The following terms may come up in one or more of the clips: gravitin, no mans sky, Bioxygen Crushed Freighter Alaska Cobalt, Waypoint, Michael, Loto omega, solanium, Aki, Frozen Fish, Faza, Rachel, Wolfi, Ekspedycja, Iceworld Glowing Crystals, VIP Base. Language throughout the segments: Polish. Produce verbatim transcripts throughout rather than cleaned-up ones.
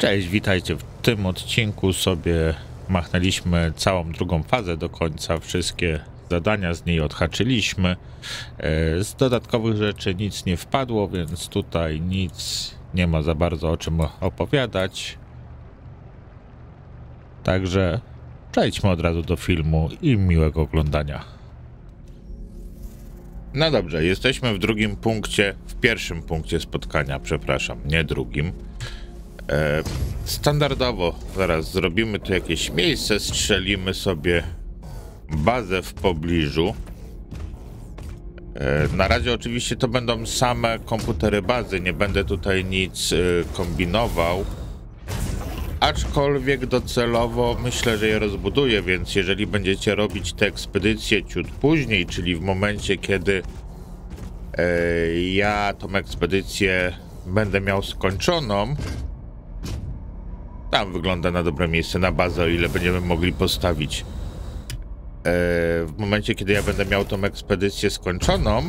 Cześć, witajcie. W tym odcinku sobie machnęliśmy całą drugą fazę do końca. Wszystkie zadania z niej odhaczyliśmy. Z dodatkowych rzeczy nic nie wpadło, więc tutaj nic nie ma za bardzo o czym opowiadać. Także przejdźmy od razu do filmu i miłego oglądania. No dobrze, jesteśmy w drugim punkcie, w pierwszym punkcie spotkania, przepraszam, nie drugim. Standardowo zaraz zrobimy tu jakieś miejsce, strzelimy sobie bazę w pobliżu. Na razie oczywiście to będą same komputery bazy, nie będę tutaj nic kombinował. Aczkolwiek docelowo myślę, że je rozbuduję, więc jeżeli będziecie robić te ekspedycje ciut później, czyli w momencie, kiedy ja tą ekspedycję będę miał skończoną, tam wygląda na dobre miejsce, na bazę, o ile będziemy mogli postawić. Eee, w momencie, kiedy ja będę miał tą ekspedycję skończoną,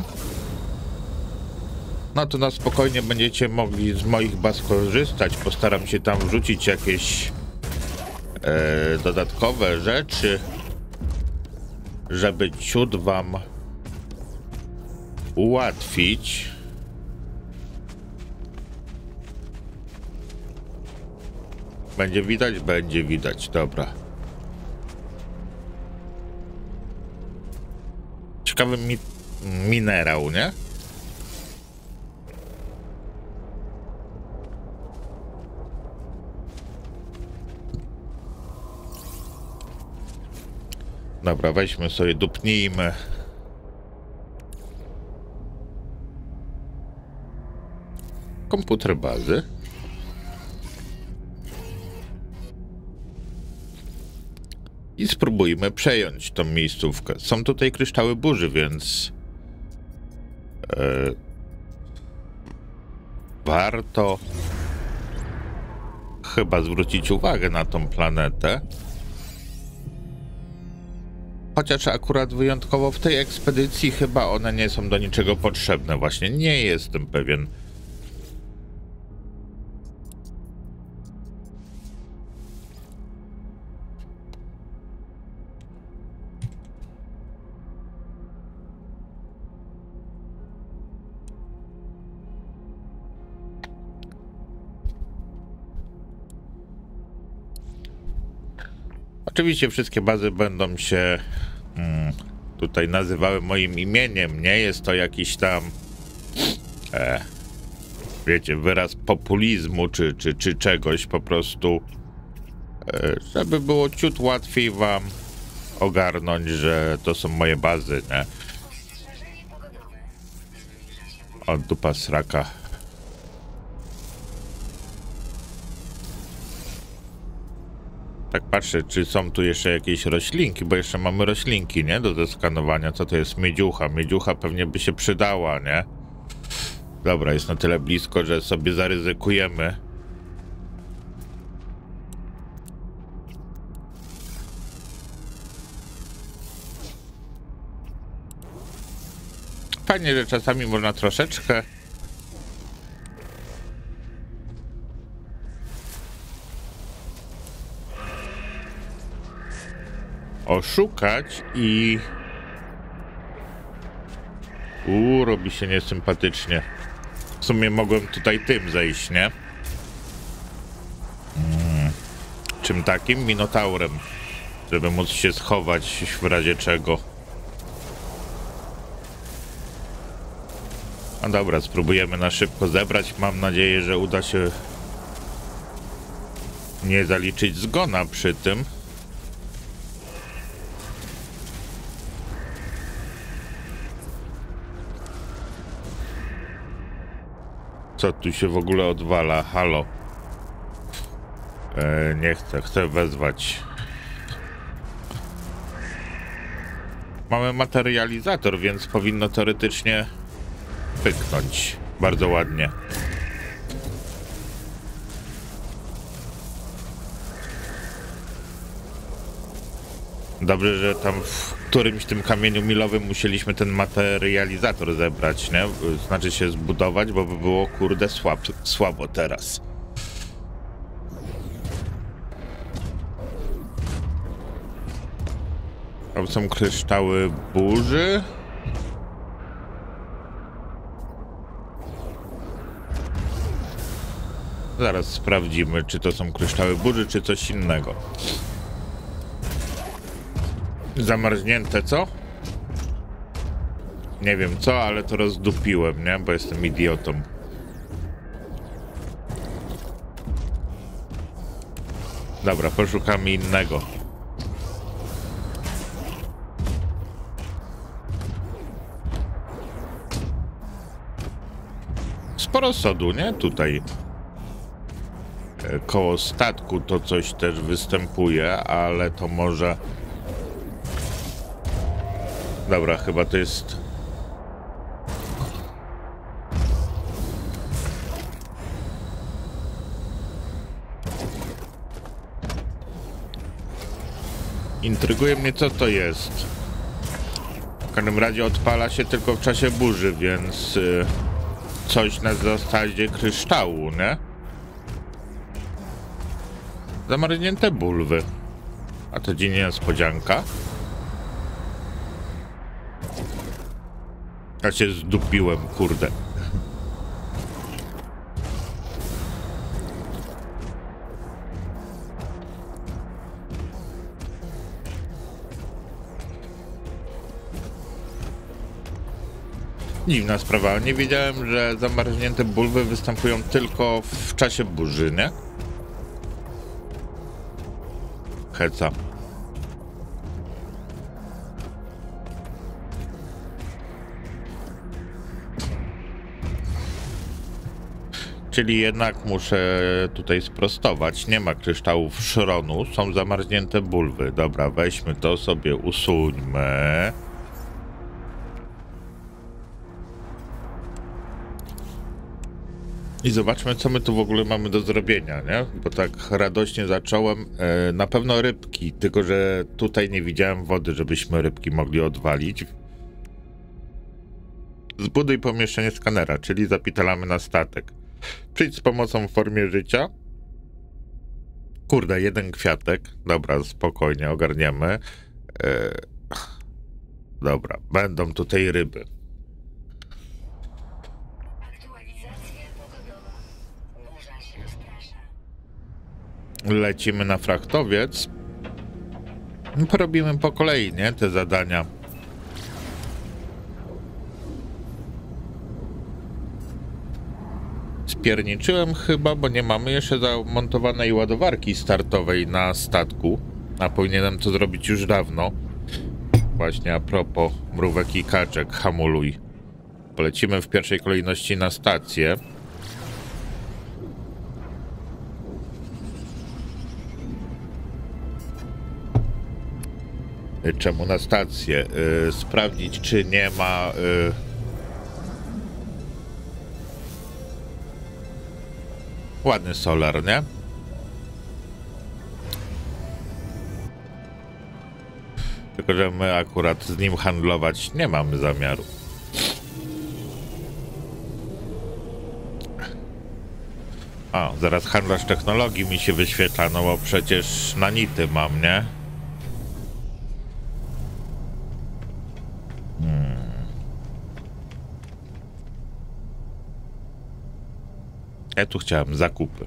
no to na spokojnie będziecie mogli z moich baz korzystać. Postaram się tam wrzucić jakieś eee, dodatkowe rzeczy, żeby ciut wam ułatwić. Będzie widać? Będzie widać, dobra. Ciekawy mi minerał, nie? Dobra, weźmy sobie, dupnijmy. Komputer bazy. I spróbujmy przejąć tą miejscówkę. Są tutaj kryształy burzy, więc Yy, warto chyba zwrócić uwagę na tą planetę. Chociaż akurat wyjątkowo w tej ekspedycji chyba one nie są do niczego potrzebne. Właśnie nie jestem pewien. Oczywiście wszystkie bazy będą się mm, tutaj nazywały moim imieniem, nie jest to jakiś tam, e, wiecie, wyraz populizmu czy, czy, czy czegoś, po prostu, e, żeby było ciut łatwiej wam ogarnąć, że to są moje bazy, nie? O, dupa sraka. Tak patrzę, czy są tu jeszcze jakieś roślinki, bo jeszcze mamy roślinki, nie? Do zeskanowania. Co to jest? Miedziucha. Miedziucha pewnie by się przydała, nie? Dobra, jest na tyle blisko, że sobie zaryzykujemy. Fajnie, że czasami można troszeczkę oszukać i Uuu, robi się niesympatycznie. W sumie mogłem tutaj tym zejść, nie? Mm. Czym takim? Minotaurem. Żeby móc się schować w razie czego. No dobra, spróbujemy na szybko zebrać. Mam nadzieję, że uda się nie zaliczyć zgona przy tym. Co tu się w ogóle odwala? Halo. Eee, nie chcę, chcę wezwać. Mamy materializator, więc powinno teoretycznie pyknąć. Bardzo ładnie. Dobrze, że tam w którymś tym kamieniu milowym musieliśmy ten materializator zebrać, nie? Znaczy się zbudować, bo by było, kurde, słab, słabo teraz. Tam są kryształy burzy. Zaraz sprawdzimy, czy to są kryształy burzy, czy coś innego. Zamarznięte, co? Nie wiem co, ale to rozdupiłem, nie? Bo jestem idiotą. Dobra, poszukamy innego. Sporo sodu, nie? Tutaj. Koło statku to coś też występuje, ale to może... Dobra, chyba to jest... Intryguje mnie, co to jest. W każdym razie odpala się tylko w czasie burzy, więc yy, coś na zasadzie kryształu, nie? Zamarznięte bulwy. A to dzień niespodzianka. Ja się zdupiłem, kurde. Dziwna sprawa, nie wiedziałem, że zamarznięte bulwy występują tylko w czasie burzy, nie? Heca. Czyli jednak muszę tutaj sprostować, nie ma kryształów szronu, są zamarznięte bulwy. Dobra, weźmy to sobie, usuńmy. I zobaczmy, co my tu w ogóle mamy do zrobienia, nie? Bo tak radośnie zacząłem. E, na pewno rybki, tylko że tutaj nie widziałem wody, żebyśmy rybki mogli odwalić. Zbuduj pomieszczenie skanera, czyli zapitalamy na statek. Przyjdź z pomocą w formie życia. Kurde, jeden kwiatek. Dobra, spokojnie, ogarniemy. E, dobra, będą tutaj ryby. Lecimy na fraktowiec. Porobimy po kolei, nie? Te zadania. Spierniczyłem chyba, bo nie mamy jeszcze zamontowanej ładowarki startowej na statku. A powinienem to zrobić już dawno. Właśnie a propos mrówek i kaczek, hamuluj. Polecimy w pierwszej kolejności na stację. Czemu na stację? Yy, sprawdzić, czy nie ma... Yy... Ładny solar, nie? Tylko że my akurat z nim handlować nie mamy zamiaru. A, zaraz handlarz technologii mi się wyświetla, no bo przecież na nity mam, nie? Ja tu chciałem zakupy.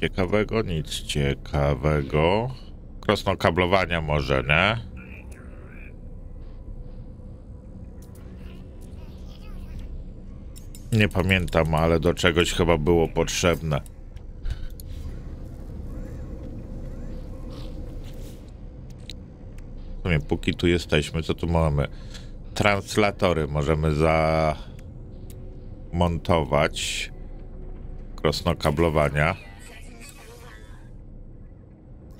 Ciekawego? Nic ciekawego. Krosno kablowania może, nie? Nie pamiętam, ale do czegoś chyba było potrzebne. Póki tu jesteśmy, co tu mamy? Translatory możemy zamontować. Krosno kablowania.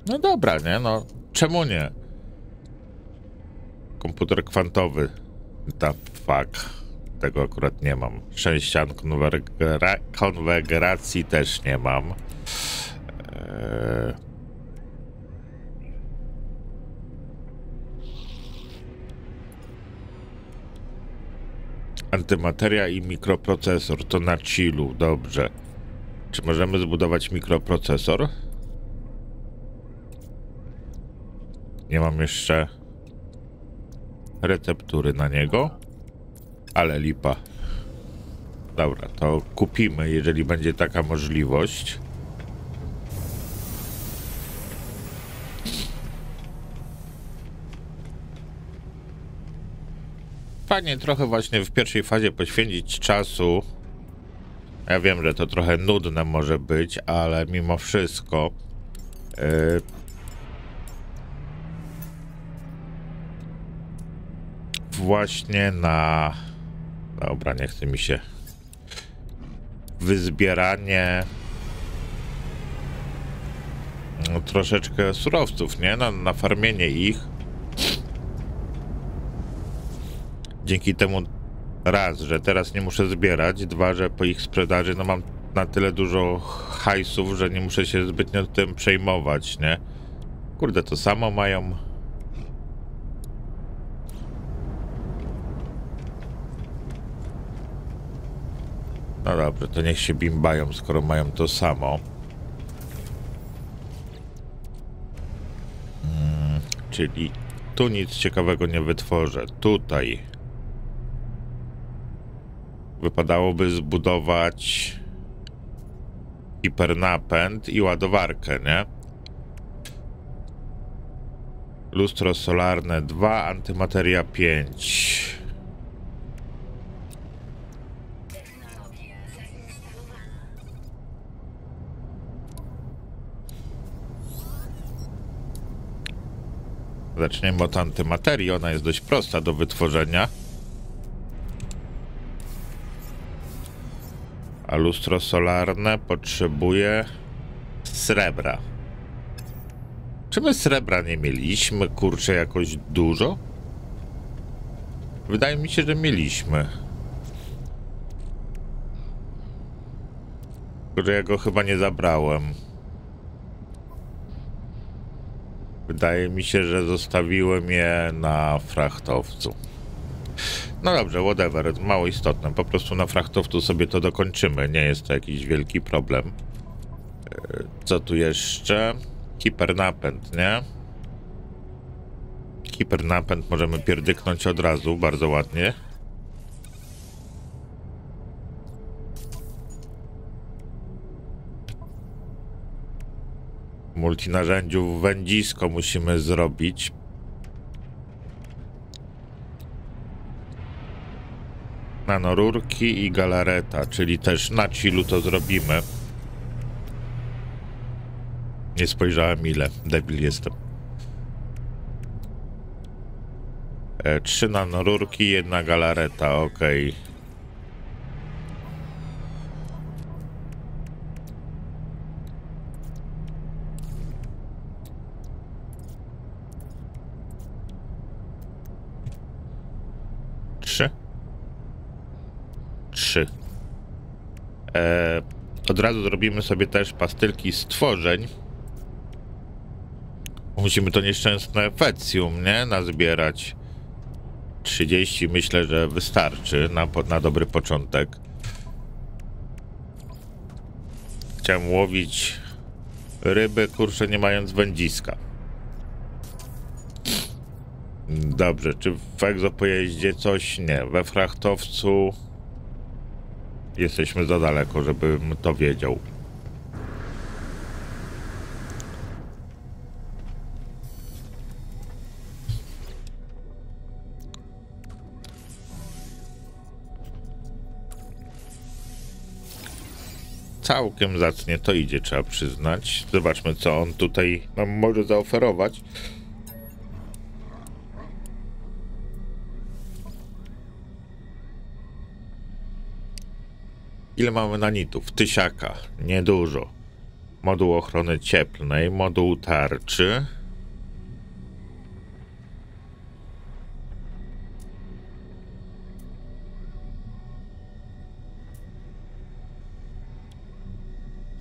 No dobra, nie? No czemu nie? Komputer kwantowy. Da fuck. Tego akurat nie mam. Sześcian konwegra konwegracji też nie mam. Eee... Antymateria i mikroprocesor, to na chillu, dobrze. Czy możemy zbudować mikroprocesor? Nie mam jeszcze receptury na niego, ale lipa. Dobra, to kupimy, jeżeli będzie taka możliwość. Fajnie trochę właśnie w pierwszej fazie poświęcić czasu. Ja wiem, że to trochę nudne może być, ale mimo wszystko. Yy... Właśnie na... Dobra, nie chce mi się... Wyzbieranie... No, troszeczkę surowców, nie? Na, na farmienie ich. Dzięki temu raz, że teraz nie muszę zbierać, dwa, że po ich sprzedaży no mam na tyle dużo hajsów, że nie muszę się zbytnio tym przejmować, nie? Kurde, to samo mają... No dobrze, to niech się bimbają, skoro mają to samo. Hmm, czyli tu nic ciekawego nie wytworzę. Tutaj wypadałoby zbudować hipernapęd i ładowarkę, nie? Lustro solarne dwa, antymateria pięć. Zaczniemy od antymaterii, ona jest dość prosta do wytworzenia. A lustro solarne potrzebuje srebra. Czy my srebra nie mieliśmy, kurczę, jakoś dużo? Wydaje mi się, że mieliśmy. Tylko że ja go chyba nie zabrałem. Wydaje mi się, że zostawiłem je na frachtowcu. No dobrze, whatever, mało istotne. Po prostu na frachtowcu sobie to dokończymy. Nie jest to jakiś wielki problem. Co tu jeszcze? Hipernapęd, nie? Hipernapęd możemy pierdyknąć od razu, bardzo ładnie. Multinarzędziów wędzisko musimy zrobić. Nanorurki i galareta, czyli też na chillu to zrobimy. Nie spojrzałem ile, debil jestem. E, trzy nanorurki, jedna galareta, ok. E, od razu zrobimy sobie też pastylki z tworzeń. Musimy to nieszczęsne fecjum, nie? Nazbierać trzydzieści, myślę, że wystarczy na, na dobry początek. Chciałem łowić ryby, kurczę, nie mając wędziska. Dobrze, czy w egzopojeździe coś? Nie, we frachtowcu... Jesteśmy za daleko, żebym to wiedział. Całkiem zacnie to idzie, trzeba przyznać. Zobaczmy, co on tutaj nam może zaoferować. Ile mamy nanitów? Tysiaka. Niedużo. Moduł ochrony cieplnej, moduł tarczy.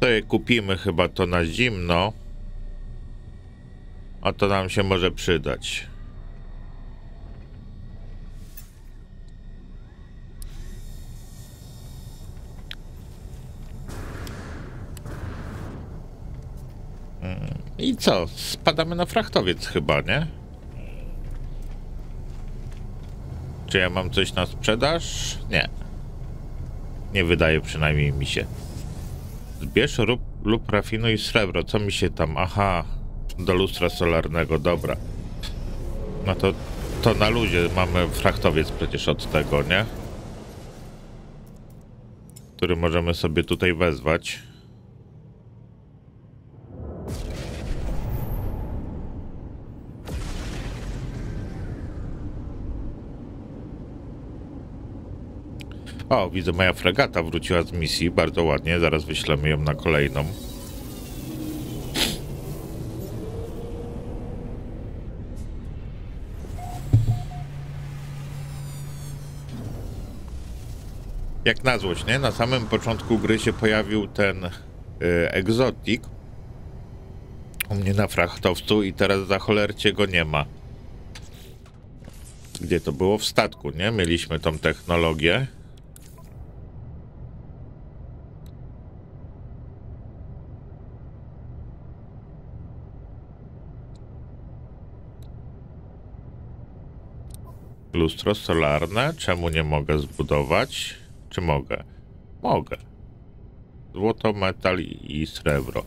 To je kupimy chyba to na zimno. A to nam się może przydać. I co? Spadamy na frachtowiec chyba, nie? Czy ja mam coś na sprzedaż? Nie. Nie wydaje przynajmniej mi się. Zbierz lub, lub rafinuj srebro. Co mi się tam? Aha. Do lustra solarnego. Dobra. No to, to na luzie. Mamy frachtowiec przecież od tego, nie? Który możemy sobie tutaj wezwać. O, widzę, moja fregata wróciła z misji. Bardzo ładnie. Zaraz wyślemy ją na kolejną. Jak na złość, nie? Na samym początku gry się pojawił ten yy, egzotik u mnie na frachtowcu i teraz za cholercie go nie ma. Gdzie to było? W statku, nie? Mieliśmy tą technologię. Lustro solarne. Czemu nie mogę zbudować? Czy mogę? Mogę. Złoto, metal i srebro.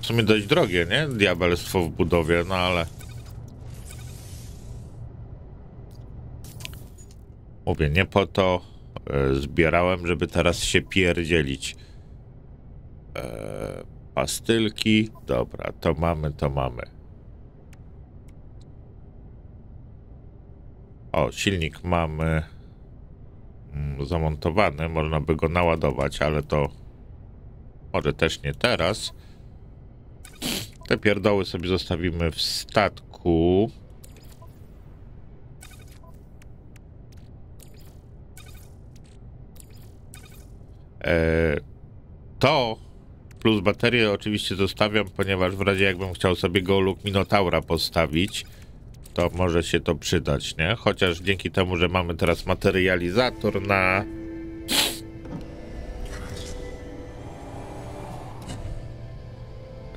W sumie dość drogie, nie? Diabelstwo w budowie, no ale... Mówię, nie po to e, zbierałem, żeby teraz się pierdzielić. E, pastylki. Dobra, to mamy, to mamy. O, silnik mamy... zamontowany, można by go naładować, ale to może też nie teraz. Te pierdoły sobie zostawimy w statku. Eee, to plus baterię oczywiście zostawiam, ponieważ w razie jakbym chciał sobie go lub Minotaura postawić, to może się to przydać, nie? Chociaż dzięki temu, że mamy teraz materializator na...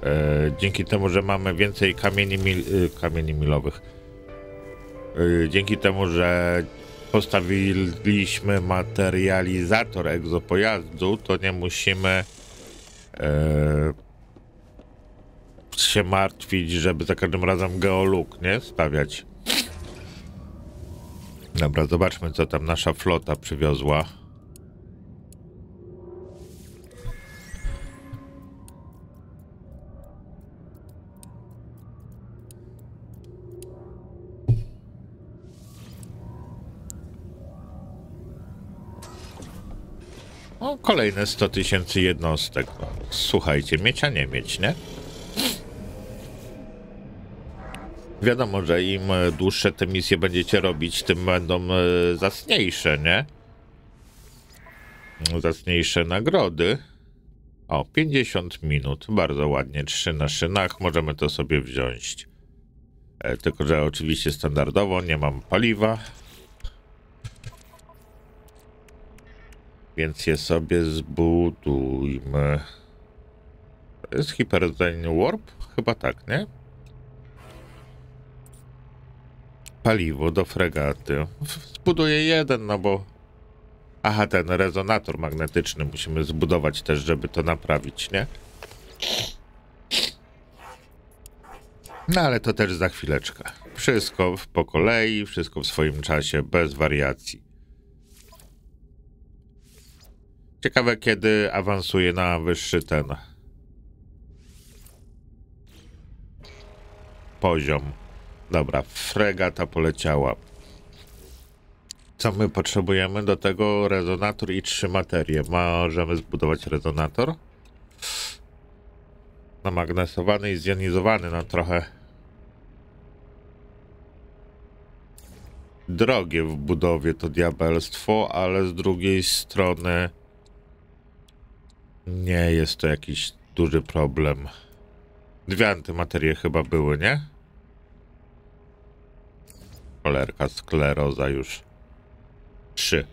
Yy, dzięki temu, że mamy więcej kamieni, mil... yy, kamieni milowych. Yy, dzięki temu, że postawiliśmy materializator egzopojazdu, to nie musimy... Yy... się martwić, żeby za każdym razem geoluk, nie? Stawiać. Dobra, zobaczmy, co tam nasza flota przywiozła. O, kolejne sto tysięcy jednostek. No, słuchajcie, mieć, a nie mieć, nie? Wiadomo, że im dłuższe te misje będziecie robić, tym będą zacniejsze, nie? Zacniejsze nagrody. O, pięćdziesiąt minut. Bardzo ładnie. Trzy na szynach. Możemy to sobie wziąć. E, tylko, że oczywiście standardowo nie mam paliwa. Więc je sobie zbudujmy. To jest hiperzeń warp? Chyba tak, nie? Paliwo do fregaty. Zbuduję jeden, no bo... Aha, ten rezonator magnetyczny musimy zbudować też, żeby to naprawić, nie? No ale to też za chwileczkę. Wszystko po kolei, wszystko w swoim czasie, bez wariacji. Ciekawe, kiedy awansuje na wyższy ten... poziom. Dobra, fregata poleciała. Co my potrzebujemy? Do tego rezonator i trzy materie. Możemy zbudować rezonator. Namagnesowany i zjonizowany na trochę. Drogie w budowie to diabelstwo, ale z drugiej strony nie jest to jakiś duży problem. Dwie antymaterie chyba były, nie? Cholerka, skleroza już. Trzy.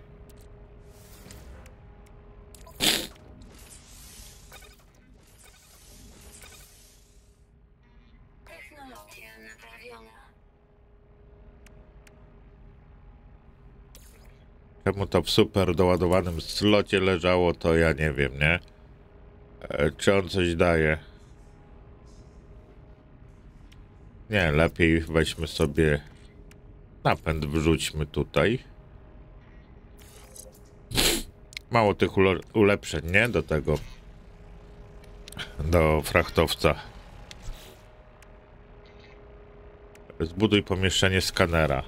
Czemu to w super doładowanym slocie leżało, to ja nie wiem, nie? E, czy on coś daje? Nie, lepiej weźmy sobie napęd, wrzućmy tutaj. Mało tych ulepszeń, nie? Do tego, do frachtowca. Zbuduj pomieszczenie skanera.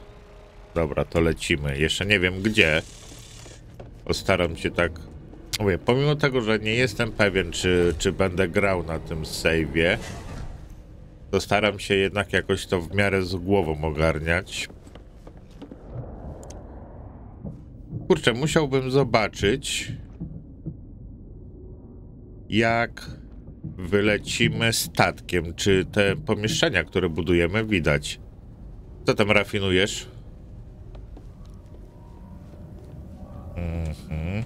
Dobra, to lecimy. Jeszcze nie wiem gdzie. Postaram się tak... Mówię, pomimo tego, że nie jestem pewien, czy, czy będę grał na tym save'ie, to staram się jednak jakoś to w miarę z głową ogarniać. Kurczę, musiałbym zobaczyć, jak wylecimy statkiem, czy te pomieszczenia, które budujemy, widać. Co tam rafinujesz? Mhm.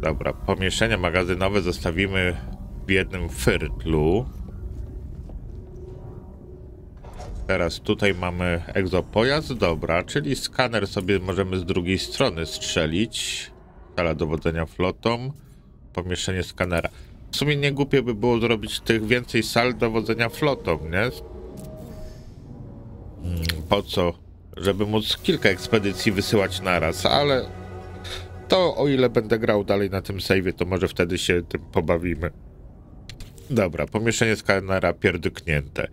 Dobra, pomieszczenia magazynowe zostawimy w jednym firtlu. Teraz tutaj mamy egzopojazd, dobra, czyli skaner sobie możemy z drugiej strony strzelić. Sala dowodzenia flotą, pomieszczenie skanera. W sumie nie głupie by było zrobić tych więcej sal dowodzenia flotą, nie? Po co? Żeby móc kilka ekspedycji wysyłać naraz, ale to o ile będę grał dalej na tym save'ie, to może wtedy się tym pobawimy. Dobra, pomieszczenie skanera pierdyknięte.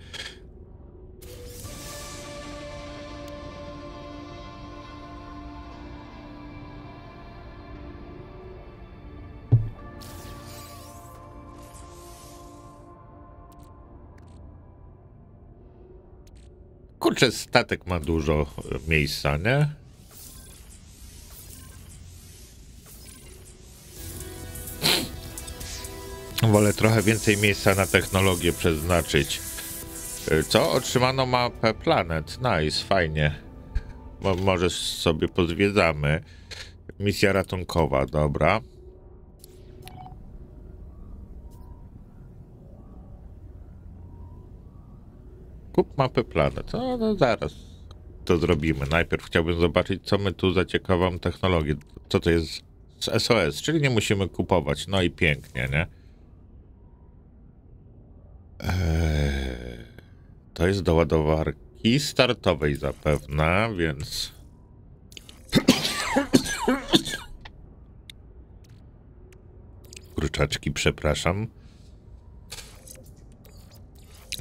Kurczę, statek ma dużo miejsca, nie? Wolę trochę więcej miejsca na technologię przeznaczyć. Co? Otrzymano mapę planet. Nice, fajnie. Mo może sobie pozwiedzamy. Misja ratunkowa, dobra. Kup mapę planet. No, no zaraz to zrobimy. Najpierw chciałbym zobaczyć, co my tu za ciekawą technologię. Co to jest z S O S, czyli nie musimy kupować. No i pięknie, nie? Eee, to jest do ładowarki startowej zapewne, więc... Kurczaczki, przepraszam.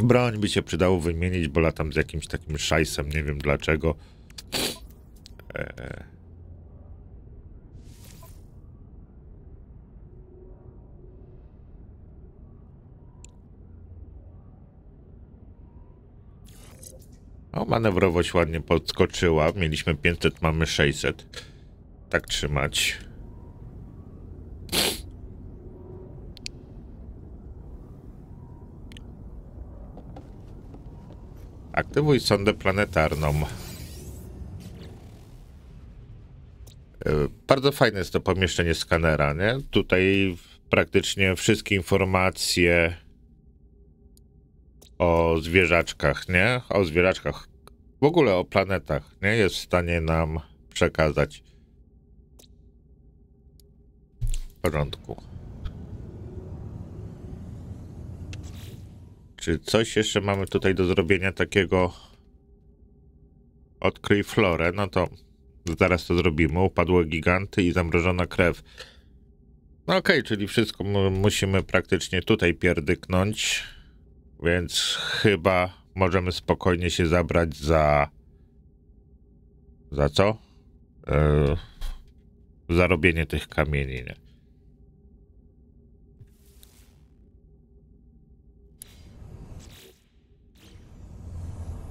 Broń by się przydało wymienić, bo latam z jakimś takim szajsem, nie wiem dlaczego. Eee. O, manewrowość ładnie podskoczyła. Mieliśmy pięćset, mamy sześćset. Tak trzymać. Aktywuj sondę planetarną. Yy, bardzo fajne jest to pomieszczenie skanera, nie? Tutaj praktycznie wszystkie informacje o zwierzaczkach, nie? O zwierzaczkach, w ogóle o planetach, nie? Jest w stanie nam przekazać. W porządku. Czy coś jeszcze mamy tutaj do zrobienia takiego? Odkryj florę, no to zaraz to zrobimy. Upadłe giganty i zamrożona krew. No okej, okay, czyli wszystko musimy praktycznie tutaj pierdyknąć, więc chyba możemy spokojnie się zabrać za... Za co? Yy, za robienie tych kamieni, nie?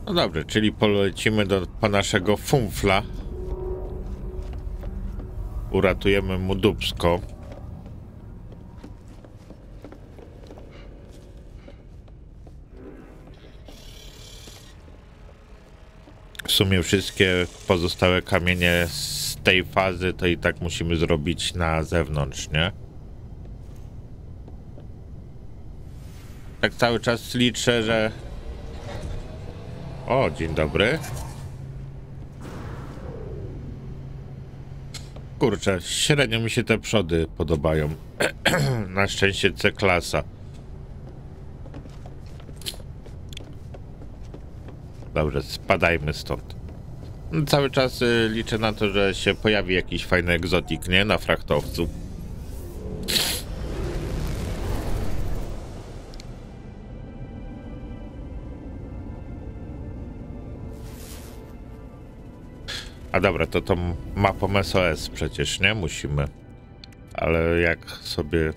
No dobrze, czyli polecimy do po naszego fumfla. Uratujemy mu dupsko. W sumie wszystkie pozostałe kamienie z tej fazy to i tak musimy zrobić na zewnątrz, nie? Tak cały czas liczę, że... O, dzień dobry. kurczę, średnio mi się te przody podobają. Na szczęście C-klasa. Dobrze, spadajmy stąd. Cały czas y, liczę na to, że się pojawi jakiś fajny egzotik, nie? Na frachtowcu. A dobra, to tą mapą S O S przecież, nie? Musimy. Ale jak sobie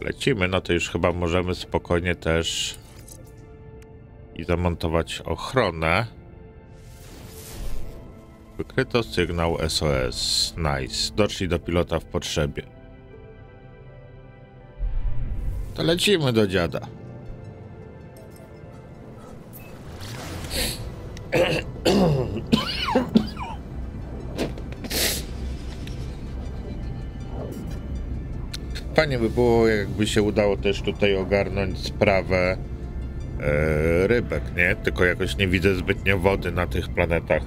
lecimy, no to już chyba możemy spokojnie też i zamontować ochronę. Wykryto sygnał S O S. Nice. Doszli do pilota w potrzebie. To lecimy do dziada. Fajnie by było, jakby się udało też tutaj ogarnąć sprawę yy, rybek, nie? Tylko jakoś nie widzę zbytnio wody na tych planetach.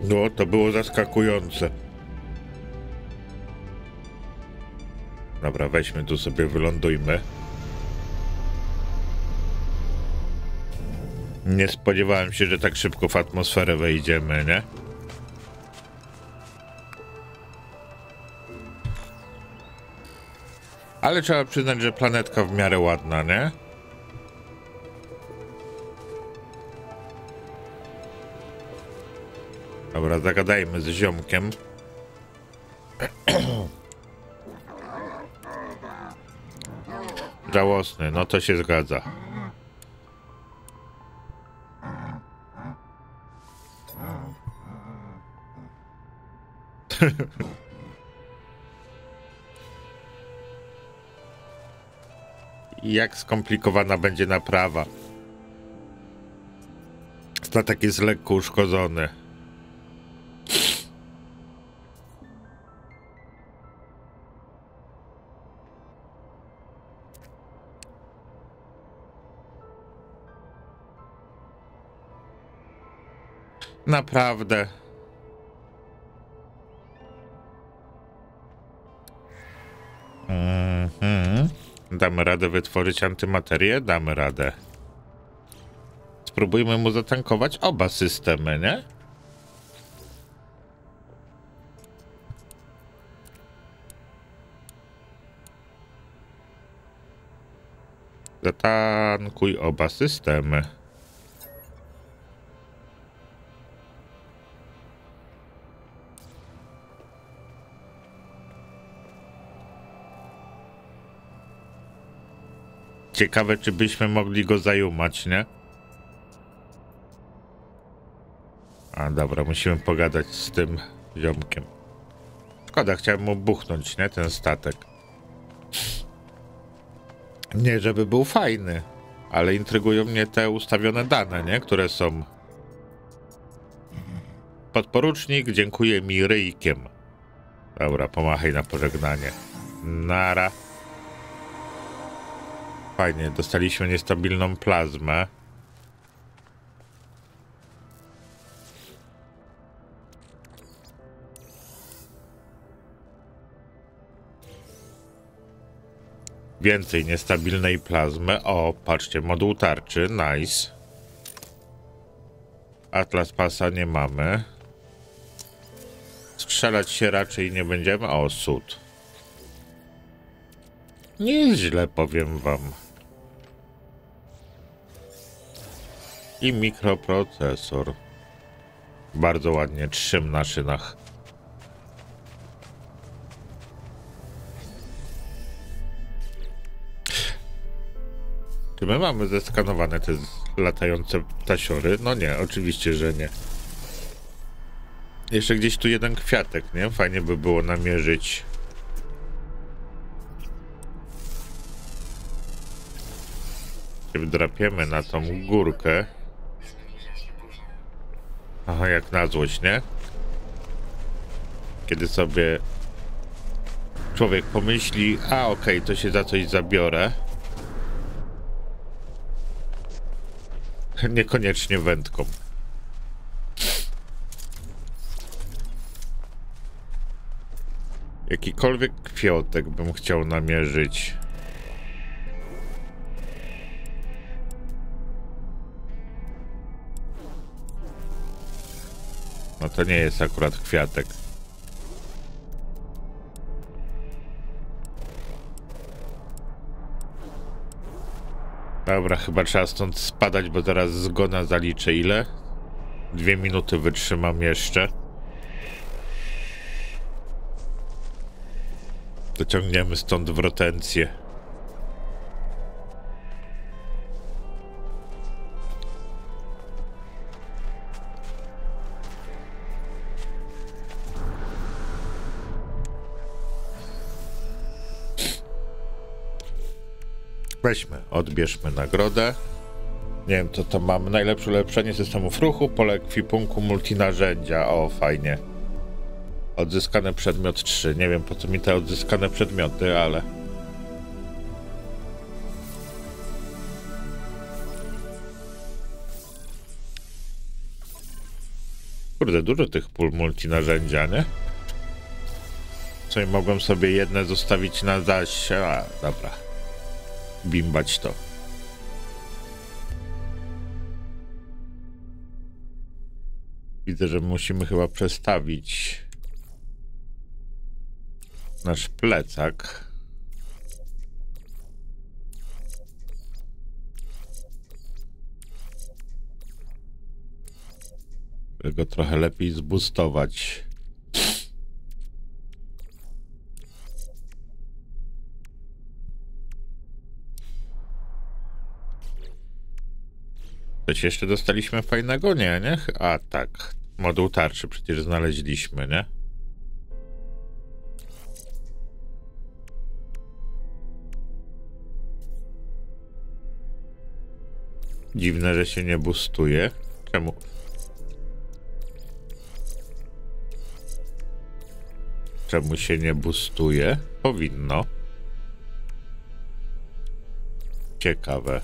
No, to było zaskakujące. Dobra, weźmy tu sobie, wylądujmy. Nie spodziewałem się, że tak szybko w atmosferę wejdziemy, nie? Ale trzeba przyznać, że planetka w miarę ładna, nie? Dobra, zagadajmy z ziomkiem. Żałosny, no to się zgadza. Jak skomplikowana będzie naprawa. Statek jest lekko uszkodzony. Naprawdę. Mm-hmm. Damy radę wytworzyć antymaterię? Damy radę. Spróbujmy mu zatankować oba systemy, nie? Zatankuj oba systemy. Ciekawe, czy byśmy mogli go zajumać, nie? A dobra, musimy pogadać z tym ziomkiem. Szkoda, chciałem mu buchnąć, nie? Ten statek. Nie, żeby był fajny, ale intrygują mnie te ustawione dane, nie? Które są. Podporucznik dziękuję mi ryjkiem. Dobra, pomachaj na pożegnanie. Nara. Fajnie, dostaliśmy niestabilną plazmę. Więcej niestabilnej plazmy. O, patrzcie, moduł tarczy, nice. Atlas pasa nie mamy. Strzelać się raczej nie będziemy. O, sód. Nie jest źle, powiem wam. I mikroprocesor. Bardzo ładnie, trzym na szynach. Czy my mamy zeskanowane te latające tasiory? No nie, oczywiście, że nie. Jeszcze gdzieś tu jeden kwiatek, nie? Fajnie by było namierzyć. Się wdrapiemy na tą górkę. Aha, jak na złość, nie? Kiedy sobie człowiek pomyśli, a okej, to się za coś zabiorę, niekoniecznie wędką. Jakikolwiek kwiatek bym chciał namierzyć. No to nie jest akurat kwiatek. Dobra, chyba trzeba stąd spadać, bo zaraz zgona zaliczę ile? Dwie minuty wytrzymam jeszcze. Dociągniemy stąd wrotencję. Weźmy, odbierzmy nagrodę. Nie wiem, co to mam. Najlepsze ulepszenie systemów ruchu, pole ekwipunku, multinarzędzia. O, fajnie. Odzyskany przedmiot trzy. Nie wiem, po co mi te odzyskane przedmioty, ale... Kurde, dużo tych pól multinarzędzia, nie? Co i mogłem sobie jedne zostawić na zaś... A, dobra. Bimbać to. Widzę, że musimy chyba przestawić nasz plecak. By go trochę lepiej zboostować. Coś jeszcze dostaliśmy fajnego? Nie, nie? A tak. Moduł tarczy przecież znaleźliśmy, nie? Dziwne, że się nie boostuje. Czemu? Czemu się nie boostuje? Powinno. Ciekawe.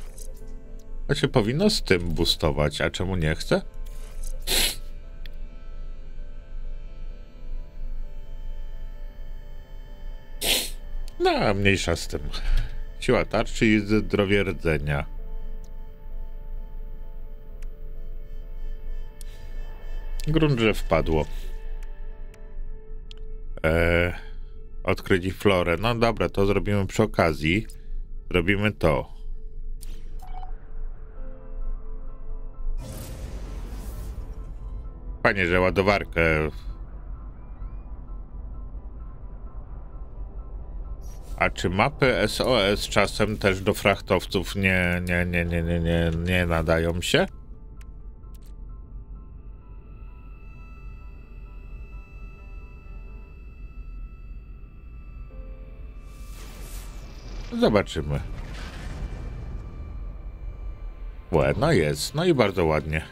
To się powinno z tym boostować, a czemu nie chce? No, a mniejsza z tym. Siła tarczy i zdrowie rdzenia. Grunt, że wpadło. Eee, odkryć florę. No dobra, to zrobimy przy okazji. Zrobimy to. Fajnie, że ładowarkę... A czy mapy S O S czasem też do frachtowców nie, nie, nie, nie, nie, nie, nie nadają się? Zobaczymy. No jest, no i bardzo ładnie.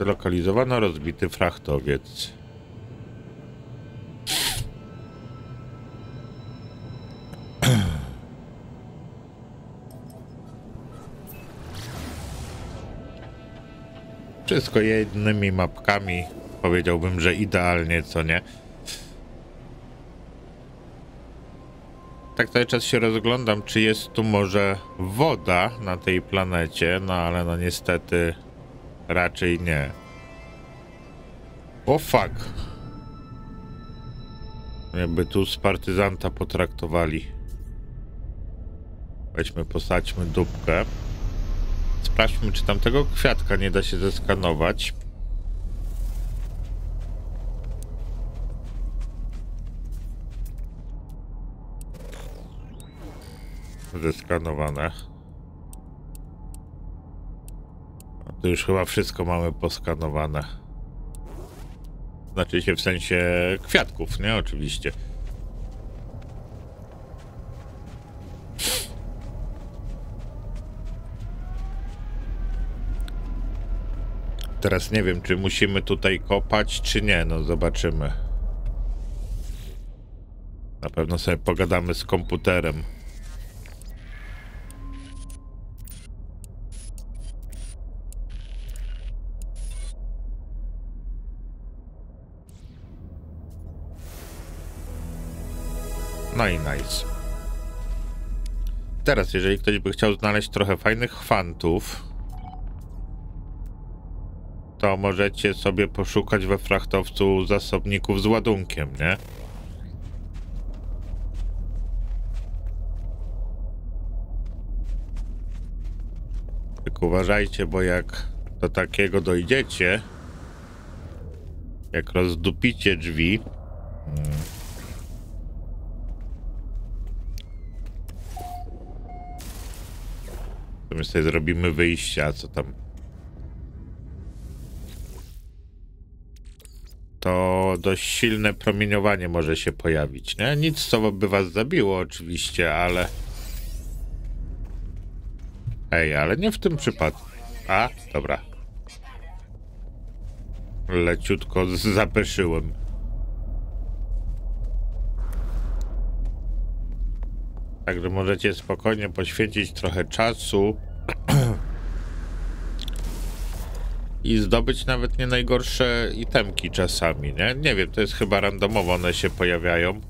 Zlokalizowano rozbity frachtowiec. Wszystko jednymi mapkami. Powiedziałbym, że idealnie, co nie? Tak cały czas się rozglądam, czy jest tu może woda na tej planecie, no ale no niestety raczej nie. O fuck! Jakby tu z partyzanta potraktowali. Weźmy, posadźmy dupkę. Sprawdźmy, czy tamtego kwiatka nie da się zeskanować. Zeskanowane. A tu już chyba wszystko mamy poskanowane. Znaczy się w sensie kwiatków, nie? Oczywiście. Teraz nie wiem, czy musimy tutaj kopać, czy nie. No zobaczymy. Na pewno sobie pogadamy z komputerem. No i nice. Teraz, jeżeli ktoś by chciał znaleźć trochę fajnych chwantów, to możecie sobie poszukać we frachtowcu zasobników z ładunkiem, nie? Tylko uważajcie, bo jak do takiego dojdziecie, jak rozdupicie drzwi, hmm. to my sobie zrobimy wyjście, a co tam? To dość silne promieniowanie może się pojawić, nie? Nic, co by was zabiło oczywiście, ale... Ej, ale nie w tym przypadku. A, dobra. Leciutko zapeszyłem. Także możecie spokojnie poświęcić trochę czasu i zdobyć nawet nie najgorsze itemki czasami, nie? Nie wiem, to jest chyba randomowo, one się pojawiają.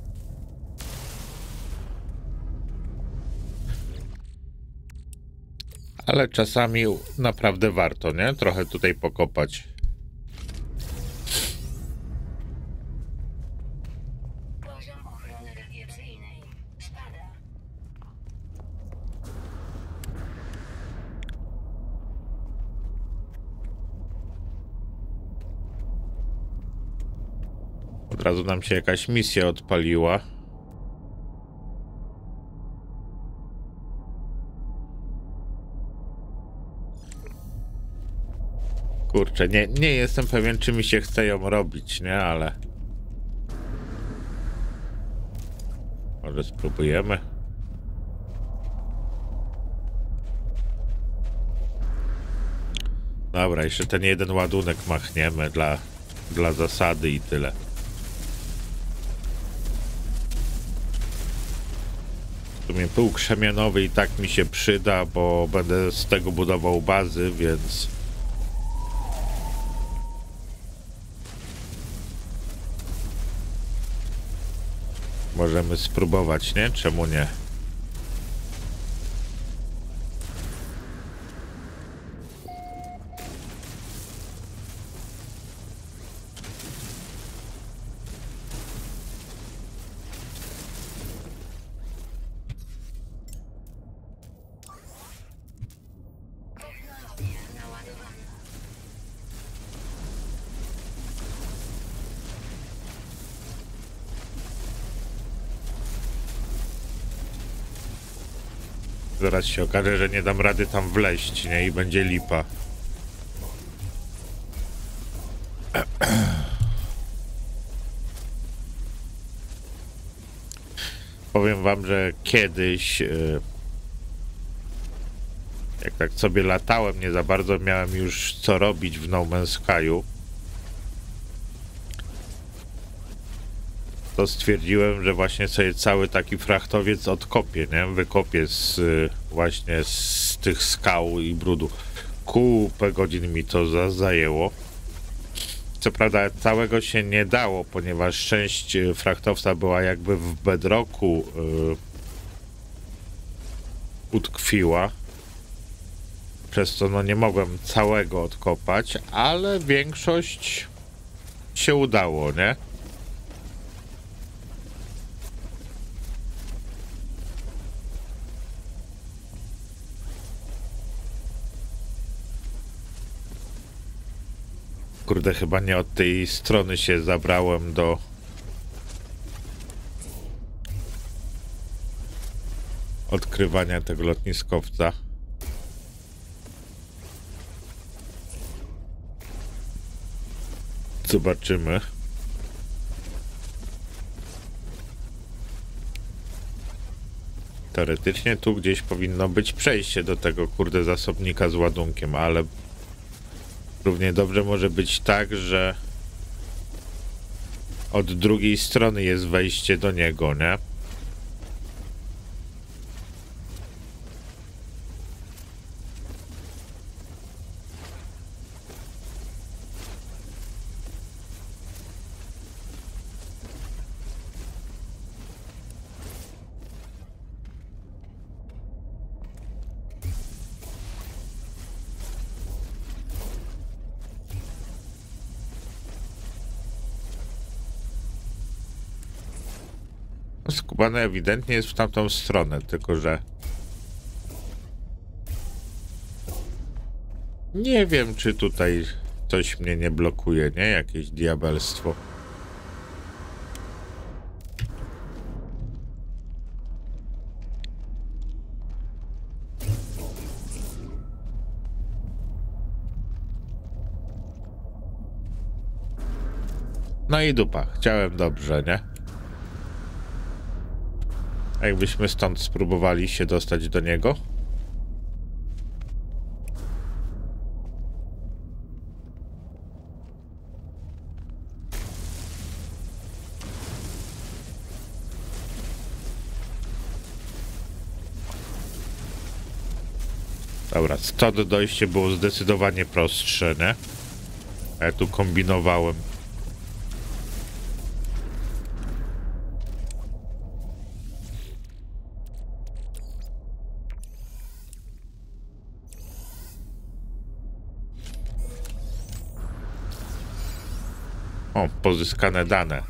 Ale czasami naprawdę warto, nie? Trochę tutaj pokopać. Od razu nam się jakaś misja odpaliła. Kurczę, nie, nie jestem pewien, czy mi się chce ją robić, nie? Ale... Może spróbujemy. Dobra, jeszcze ten jeden ładunek machniemy dla, dla zasady i tyle. W sumie pył krzemianowy i tak mi się przyda, bo będę z tego budował bazy, więc... Możemy spróbować, nie? Czemu nie? Zaraz się okaże, że nie dam rady tam wleźć, nie? I będzie lipa. Powiem wam, że kiedyś, yy, jak tak sobie latałem, nie za bardzo miałem już co robić w No Man's Sky'u, to stwierdziłem, że właśnie sobie cały taki frachtowiec odkopię, nie? Wykopię z, właśnie z tych skał i brudu. Kupę godzin mi to za, zajęło. Co prawda całego się nie dało, ponieważ część frachtowca była jakby w bedrocku yy, utkwiła. Przez co no nie mogłem całego odkopać, ale większość się udało, nie? Kurde, chyba nie od tej strony się zabrałem do... odkrywania tego lotniskowca. Zobaczymy. Teoretycznie tu gdzieś powinno być przejście do tego, kurde, zasobnika z ładunkiem, ale... Równie dobrze może być tak, że od drugiej strony jest wejście do niego, nie? Skubany ewidentnie jest w tamtą stronę, tylko że... Nie wiem, czy tutaj coś mnie nie blokuje, nie? Jakieś diabelstwo. No i dupa. Chciałem dobrze, nie? A jakbyśmy stąd spróbowali się dostać do niego? Dobra, stąd dojście było zdecydowanie prostsze, nie? A ja tu kombinowałem. O, pozyskane dane.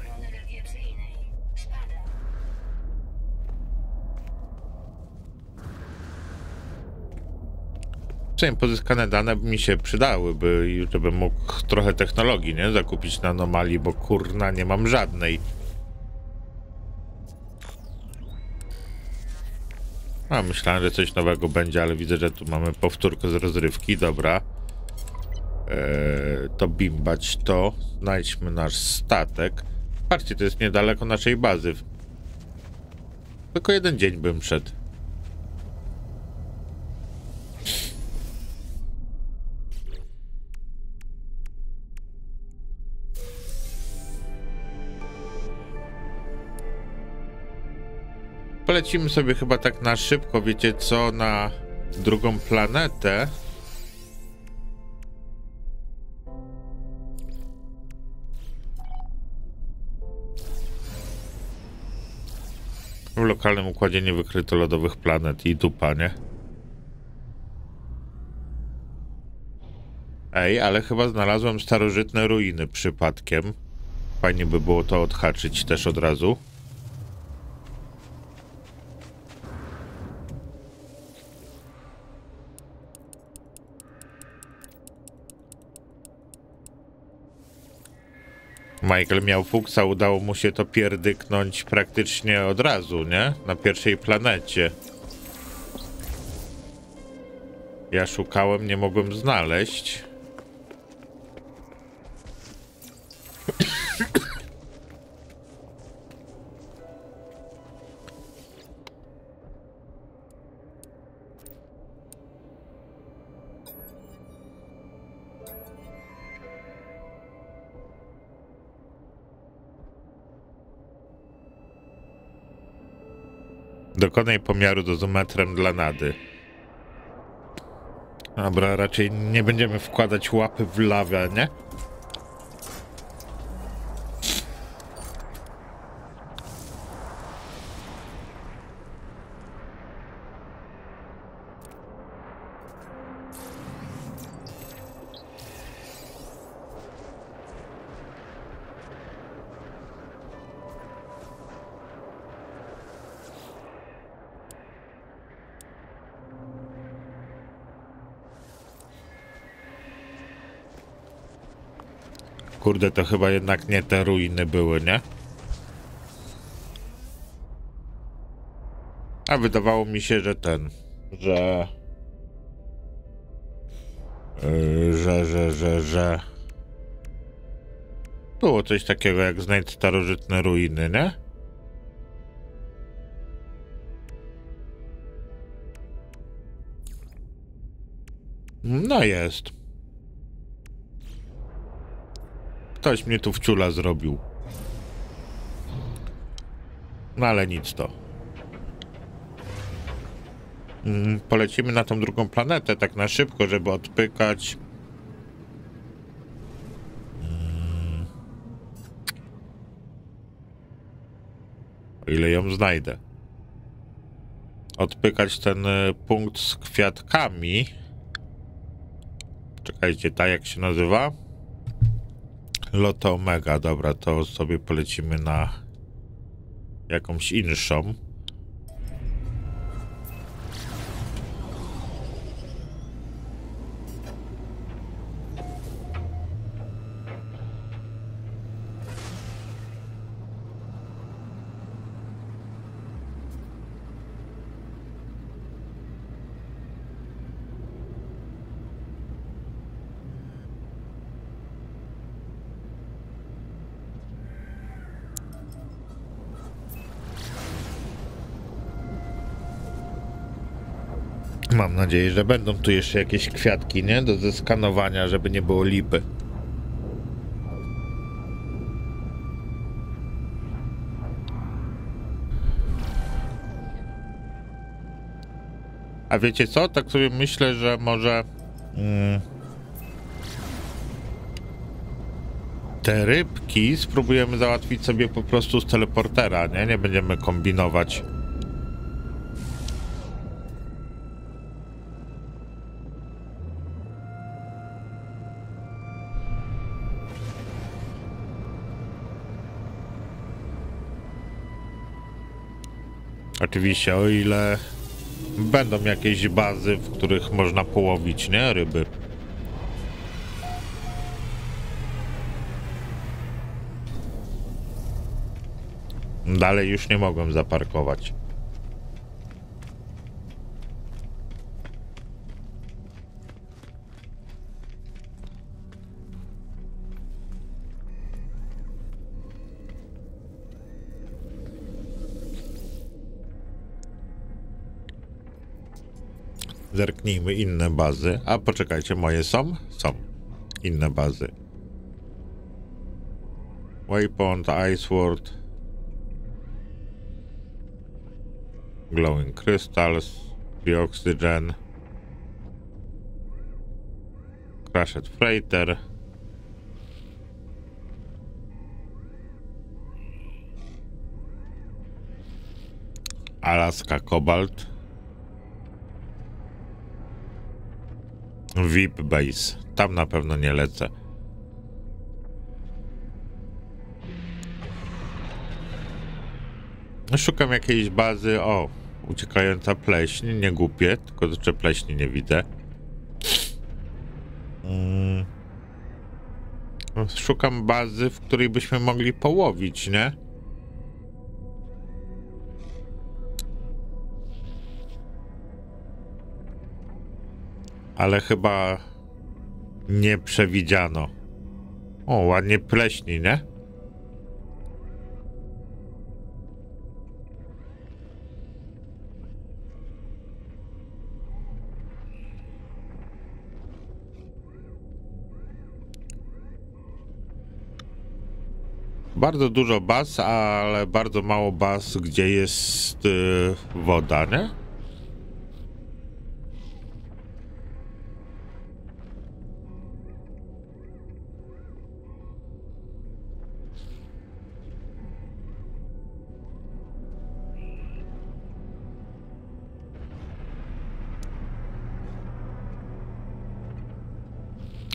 Przynajmniej pozyskane dane mi się przydałyby i żebym mógł trochę technologii, nie? Zakupić na anomalii, bo kurna nie mam żadnej. A myślałem, że coś nowego będzie, ale widzę, że tu mamy powtórkę z rozrywki, dobra. Eee, to bimbać to. Znajdźmy nasz statek. Patrzcie, to jest niedaleko naszej bazy. Tylko jeden dzień bym szedł. Polecimy sobie chyba tak na szybko, wiecie co, na drugą planetę. W lokalnym układzie nie wykryto lodowych planet i dupa, nie? Ej, ale chyba znalazłem starożytne ruiny przypadkiem. Fajnie by było to odhaczyć też od razu. Michael miał fuksa, udało mu się to pierdyknąć praktycznie od razu, nie? Na pierwszej planecie. Ja szukałem, nie mogłem znaleźć. Dokonaj pomiaru dozometrem dla Nady. Dobra, raczej nie będziemy wkładać łapy w lawę, nie? Kurde, to chyba jednak nie te ruiny były, nie? A wydawało mi się, że ten, że... Yy, że, że, że, że... Było coś takiego jak znajdź starożytne ruiny, nie? No jest. Ktoś mnie tu wciula zrobił. No ale nic to. Mm, polecimy na tą drugą planetę tak na szybko, żeby odpykać. Mm. O ile ją znajdę. Odpykać ten punkt z kwiatkami. Czekajcie, ta jak się nazywa? Loto omega, dobra, to sobie polecimy na jakąś inszą. Mam nadzieję, że będą tu jeszcze jakieś kwiatki, nie? Do zeskanowania, żeby nie było lipy. A wiecie co? Tak sobie myślę, że może... Mm, te rybki spróbujemy załatwić sobie po prostu z teleportera, nie? Nie będziemy kombinować. Oczywiście, o ile będą jakieś bazy, w których można połowić, nie? Ryby. Dalej już nie mogłem zaparkować. Zerknijmy inne bazy. A poczekajcie, moje są? Są. Inne bazy. Waypoint, Iceworld. Glowing Crystals. Bioxygen. Crushed Freighter. Alaska Cobalt. V I P Base. Tam na pewno nie lecę. Szukam jakiejś bazy. O, uciekająca pleśń. Nie głupie, tylko jeszcze pleśni nie widzę. Mm. Szukam bazy, w której byśmy mogli połowić, nie? Ale chyba nie przewidziano. O, ładnie pleśni, nie? Bardzo dużo baz, ale bardzo mało baz, gdzie jest yy, woda, nie?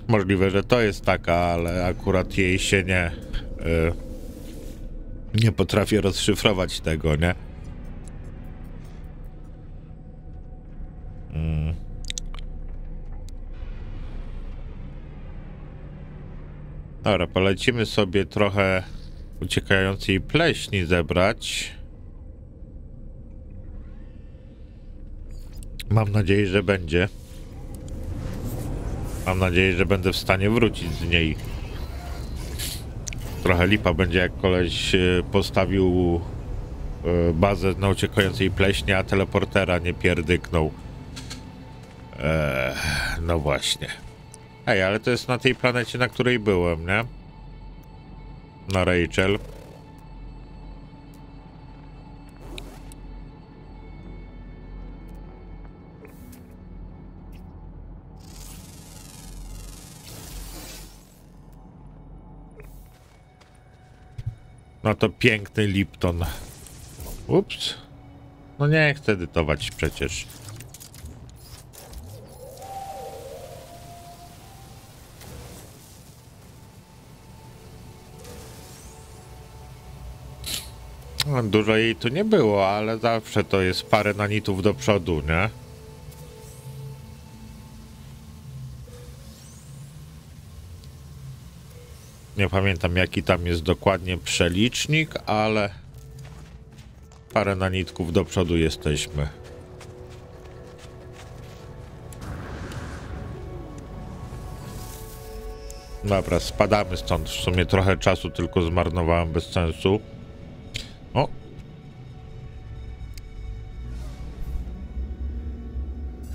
Możliwe, że to jest taka, ale akurat jej się nie... Yy, nie potrafię rozszyfrować tego, nie? Mm. Dobra, polecimy sobie trochę uciekającej pleśni zebrać. Mam nadzieję, że będzie. Mam nadzieję, że będę w stanie wrócić z niej. Trochę lipa będzie, jak koleś postawił bazę na uciekającej pleśni, a teleportera nie pierdyknął. Eee, no właśnie. Ej, ale to jest na tej planecie, na której byłem, nie? Na Rachel. No to piękny Lipton. Ups. No nie chcę edytować przecież. Dużo jej tu nie było, ale zawsze to jest parę nanitów do przodu, nie? Nie pamiętam, jaki tam jest dokładnie przelicznik, ale parę nanitków do przodu jesteśmy. Dobra, spadamy stąd. W sumie trochę czasu tylko zmarnowałem bez sensu. O!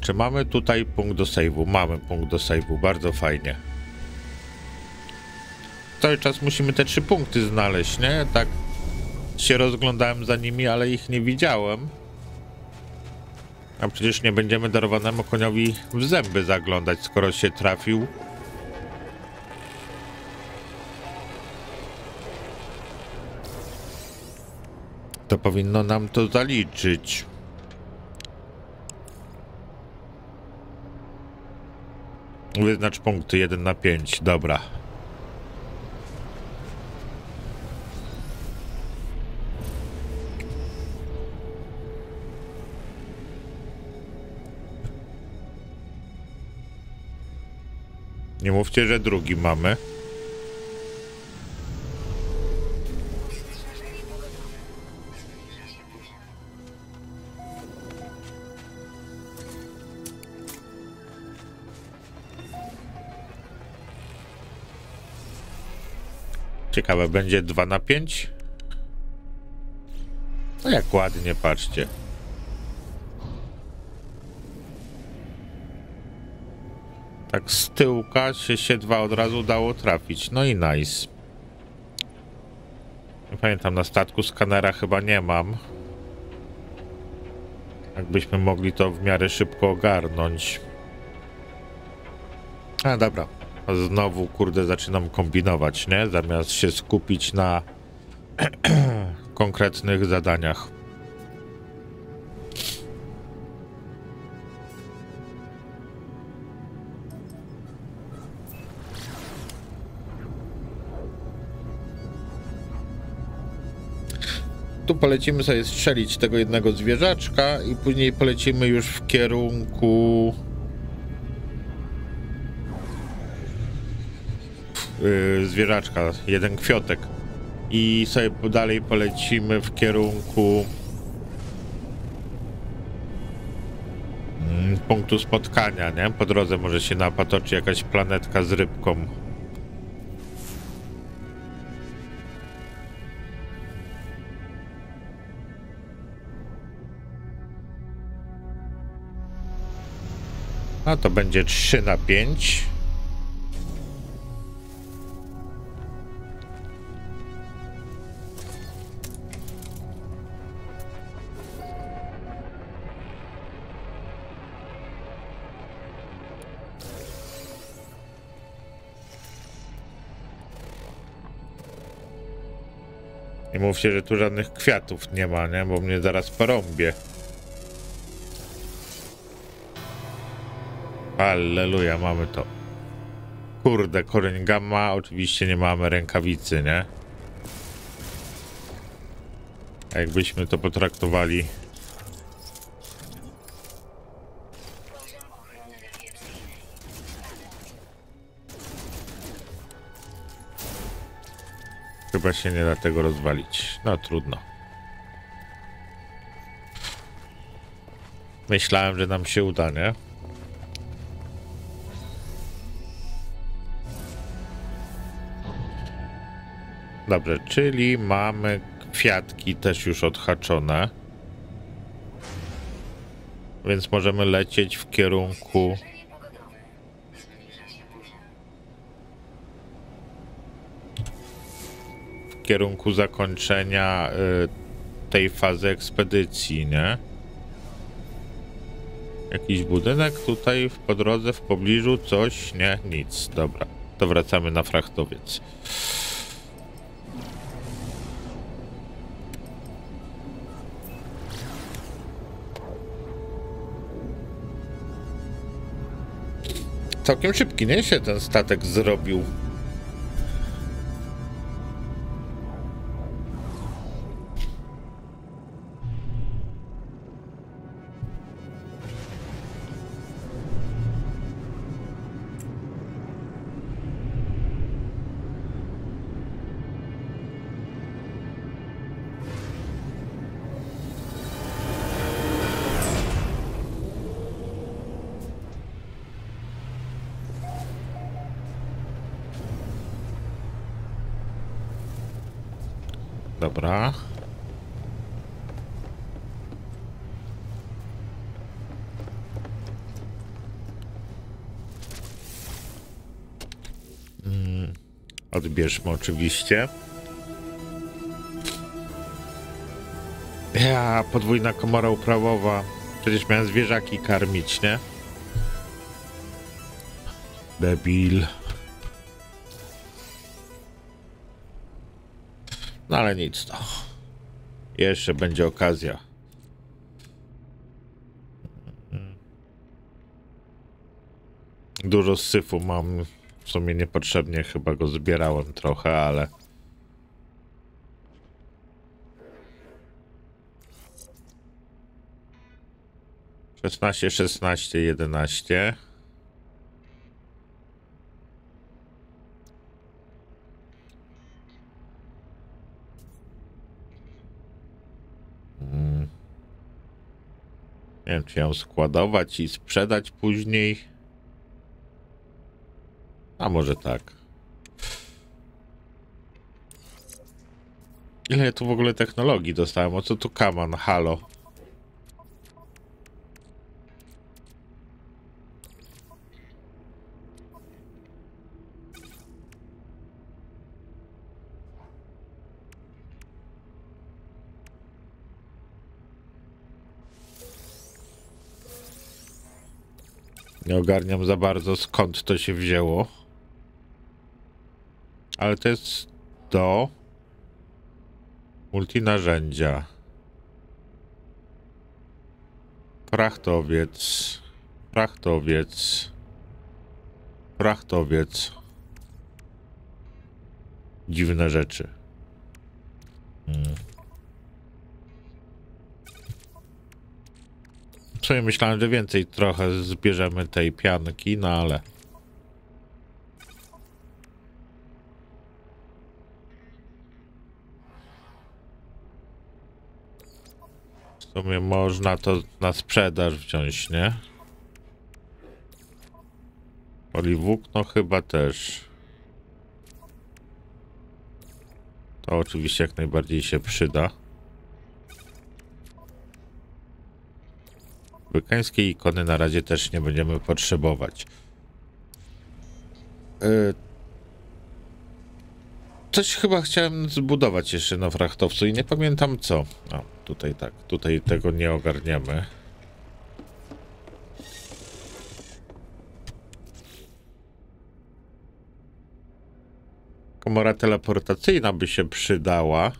Czy mamy tutaj punkt do save'u? Mamy punkt do save'u, bardzo fajnie. Cały czas musimy te trzy punkty znaleźć, nie? Tak się rozglądałem za nimi, ale ich nie widziałem. A przecież nie będziemy darowanemu koniowi w zęby zaglądać, skoro się trafił. To powinno nam to zaliczyć. Wyznacz punkty jeden na pięć, dobra. Nie mówcie, że drugi mamy. Ciekawe, będzie dwa na pięć? No jak ładnie, patrzcie. Tak z tyłka się, się dwa od razu dało trafić. No i nice. Nie pamiętam, na statku skanera chyba nie mam. Jakbyśmy mogli to w miarę szybko ogarnąć. A dobra. Znowu, kurde, zaczynam kombinować, nie? Zamiast się skupić na konkretnych zadaniach. Tu polecimy sobie strzelić tego jednego zwierzaczka i później polecimy już w kierunku... Yy, zwierzaczka, jeden kwiotek, i sobie dalej polecimy w kierunku yy, punktu spotkania, nie? Po drodze może się napatoczy jakaś planetka z rybką. A to będzie trzy na pięć. Nie mówcie, że tu żadnych kwiatów nie ma, nie? Bo mnie zaraz porąbie. Alleluja, mamy to. Kurde, koryń gamma, oczywiście nie mamy rękawicy, nie? A jakbyśmy to potraktowali... Chyba się nie da tego rozwalić. No trudno. Myślałem, że nam się uda, nie? Dobrze, czyli mamy kwiatki też już odhaczone. Więc możemy lecieć w kierunku... W kierunku zakończenia y, tej fazy ekspedycji, nie? Jakiś budynek tutaj po drodze, w pobliżu, coś, nie, nic. Dobra, to wracamy na frachtowiec. Całkiem szybki, nie? Się ten statek zrobił. Dobra. Mm, odbierzmy oczywiście. Ja, podwójna komora uprawowa. Przecież miałem zwierzaki karmić, nie? Debil. No ale nic to. Jeszcze będzie okazja. Dużo syfu mam. W sumie niepotrzebnie chyba go zbierałem trochę, ale... szesnaście, szesnaście, jedenaście. Hmm. Nie wiem, czy ją składować i sprzedać później. A może tak. Ile ja tu w ogóle technologii dostałem? O co tu kaman? Halo. Nie ogarniam za bardzo, skąd to się wzięło. Ale to jest do multinarzędzia. Prachtowiec. Prachtowiec. Prachtowiec. Dziwne rzeczy. Hmm. W sumie myślałem, że więcej trochę zbierzemy tej pianki, no ale... W sumie można to na sprzedaż wziąć, nie? Poliwłókno chyba też. To oczywiście jak najbardziej się przyda. Afrykańskiej ikony na razie też nie będziemy potrzebować. Yy... Coś chyba chciałem zbudować jeszcze na frachtowcu i nie pamiętam co. A, tutaj tak, tutaj tego nie ogarniemy. Komora teleportacyjna by się przydała.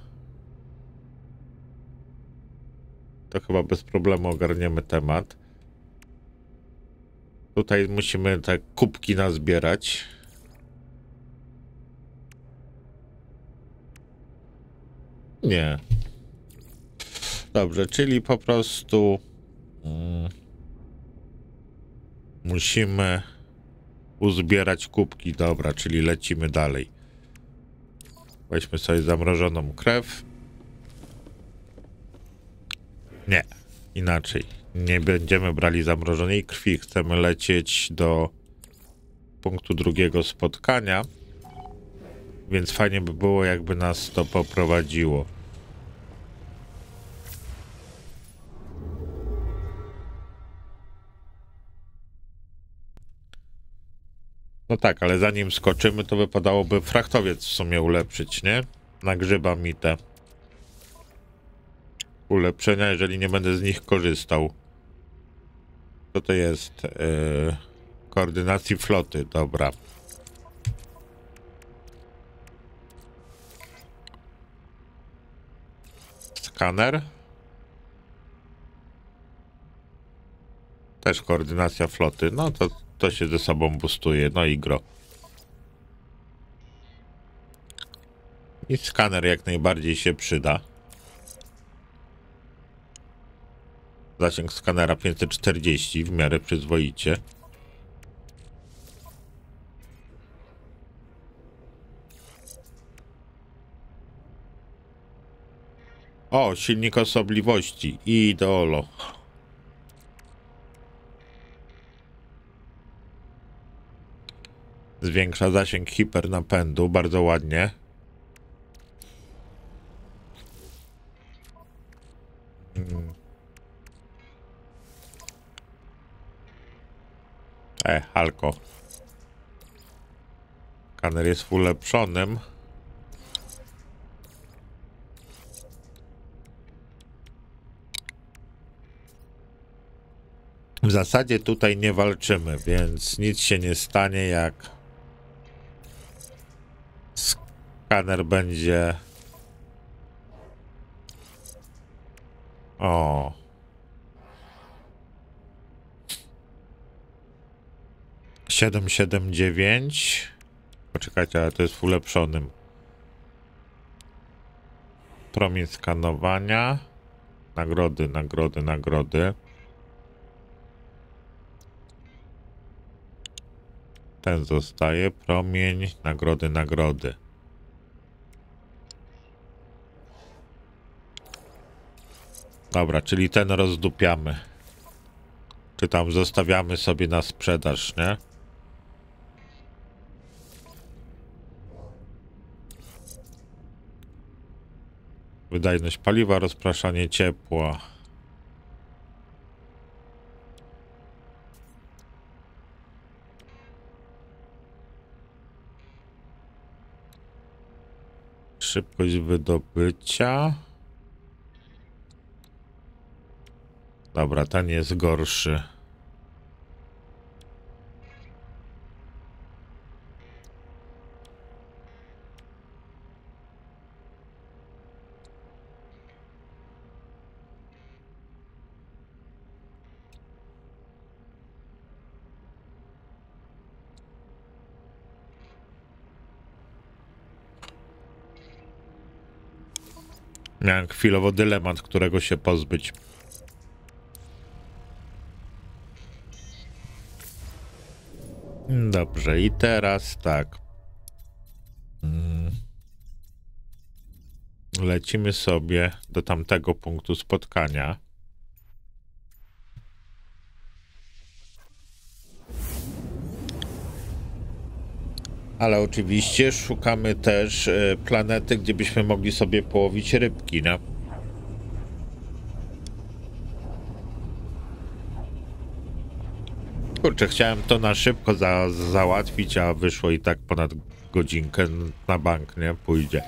To chyba bez problemu ogarniemy temat. Tutaj musimy te kubki nazbierać. Nie. Dobrze, czyli po prostu mm, musimy uzbierać kubki. Dobra, czyli lecimy dalej. Weźmy sobie zamrożoną krew. Nie, inaczej. Nie będziemy brali zamrożonej krwi. Chcemy lecieć do punktu drugiego spotkania. Więc fajnie by było, jakby nas to poprowadziło. No tak, ale zanim skoczymy, to wypadałoby frachtowiec w sumie ulepszyć, nie? Nagrzyba mi te ulepszenia, jeżeli nie będę z nich korzystał. Co to jest? Yy, koordynacji floty, dobra. Skaner. Też koordynacja floty, no to, to się ze sobą boostuje, no i gro. I skaner jak najbardziej się przyda. Zasięg skanera pięćset czterdzieści, w miarę przyzwoicie. O, silnik osobliwości. Idolo. Zwiększa zasięg hipernapędu, bardzo ładnie. Hmm. E, halko. Kaner jest w ulepszonym. W zasadzie tutaj nie walczymy, więc nic się nie stanie, jak skaner będzie... O. siedem siedem dziewięć. Poczekajcie, ale to jest w ulepszonym. Promień skanowania. Nagrody, nagrody, nagrody. Ten zostaje. Promień, nagrody, nagrody. Dobra, czyli ten rozdupiamy. Czy tam zostawiamy sobie na sprzedaż, nie? Wydajność paliwa, rozpraszanie ciepła. Szybkość wydobycia. Dobra, ten jest gorszy. Miałem chwilowo dylemat, którego się pozbyć. Dobrze, i teraz tak. Lecimy sobie do tamtego punktu spotkania. Ale oczywiście szukamy też planety, gdzie byśmy mogli sobie połowić rybki, no. Kurczę, chciałem to na szybko za załatwić, a wyszło i tak ponad godzinkę na bank, nie? Pójdzie.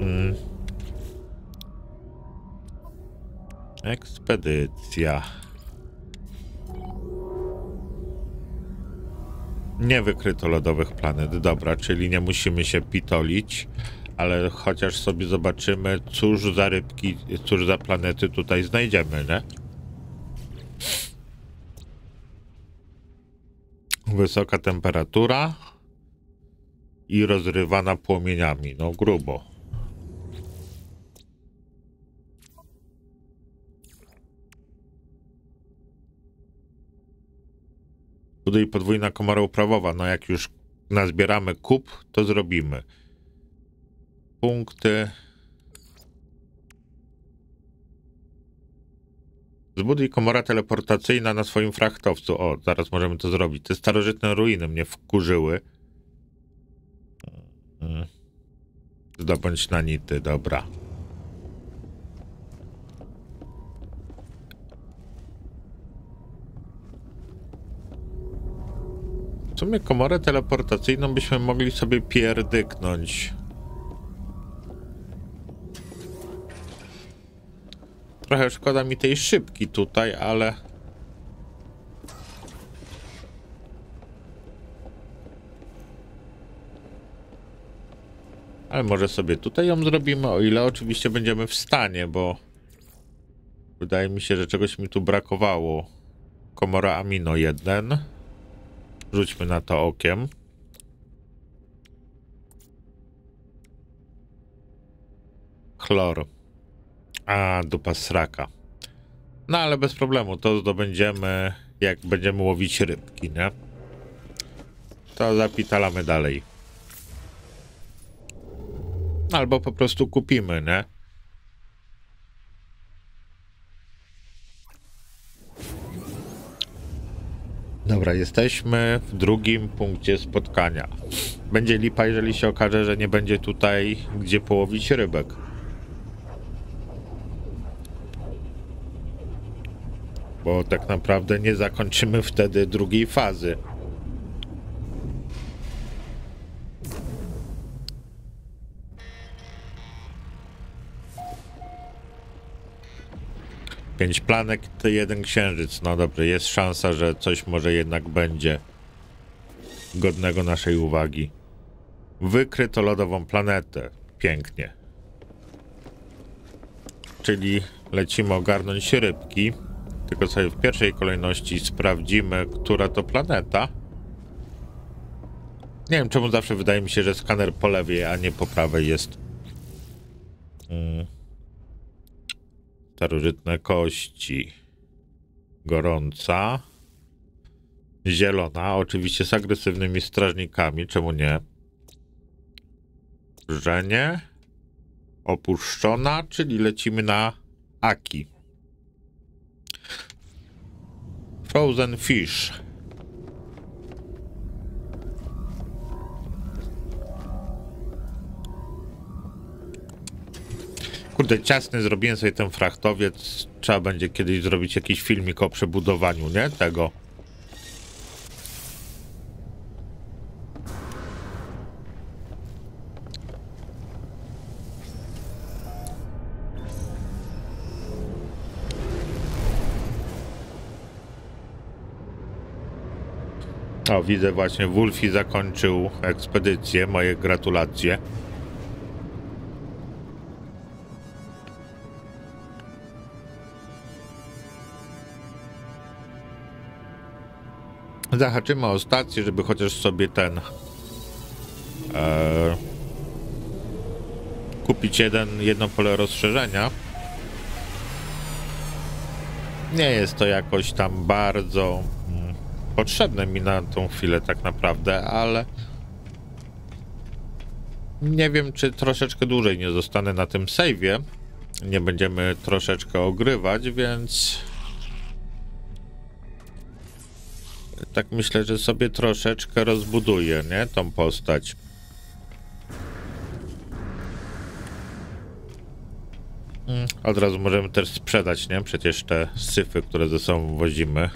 Hmm. Ekspedycja. Nie wykryto lodowych planet, dobra, czyli nie musimy się pitolić, ale chociaż sobie zobaczymy, cóż za rybki, cóż za planety tutaj znajdziemy, nie? Wysoka temperatura i rozrywana płomieniami, no grubo. Tutaj podwójna komara uprawowa, no jak już nazbieramy kup, to zrobimy. Punkty. Zbuduj komora teleportacyjna na swoim frachtowcu. O, zaraz możemy to zrobić. Te starożytne ruiny mnie wkurzyły. Zdobądź na nity, dobra. W sumie komorę teleportacyjną byśmy mogli sobie pierdyknąć. Trochę szkoda mi tej szybki tutaj, ale... Ale może sobie tutaj ją zrobimy, o ile oczywiście będziemy w stanie, bo... Wydaje mi się, że czegoś mi tu brakowało. Komora amino jeden. Rzućmy na to okiem. Chlor. A, dupa sraka. No ale bez problemu, to zdobędziemy, jak będziemy łowić rybki, nie? To zapitalamy dalej. Albo po prostu kupimy, nie? Dobra, jesteśmy w drugim punkcie spotkania. Będzie lipa, jeżeli się okaże, że nie będzie tutaj gdzie połowić rybek. Bo tak naprawdę nie zakończymy wtedy drugiej fazy. Pięć planek, to jeden księżyc. No dobra, jest szansa, że coś może jednak będzie godnego naszej uwagi. Wykryto lodową planetę. Pięknie. Czyli lecimy ogarnąć rybki. Tylko sobie w pierwszej kolejności sprawdzimy, która to planeta. Nie wiem czemu zawsze wydaje mi się, że skaner po lewej, a nie po prawej jest. Mm. Starożytne kości. Gorąca. Zielona. Oczywiście z agresywnymi strażnikami. Czemu nie? Żenie. Opuszczona, czyli lecimy na Aki. Frozen Fish. Kurde, ciasny zrobiłem sobie ten frachtowiec. Trzeba będzie kiedyś zrobić jakiś filmik o przebudowaniu, nie? Tego. O, widzę właśnie, Wolfi zakończył ekspedycję. Moje gratulacje. Zahaczymy o stację, żeby chociaż sobie ten... E, kupić jeden, jedno pole rozszerzenia. Nie jest to jakoś tam bardzo mm, potrzebne mi na tą chwilę tak naprawdę, ale... Nie wiem, czy troszeczkę dłużej nie zostanę na tym save'ie. Nie będziemy troszeczkę ogrywać, więc... Tak myślę, że sobie troszeczkę rozbuduję, nie? Tą postać. Od razu możemy też sprzedać, nie? Przecież te syfy, które ze sobą wozimy.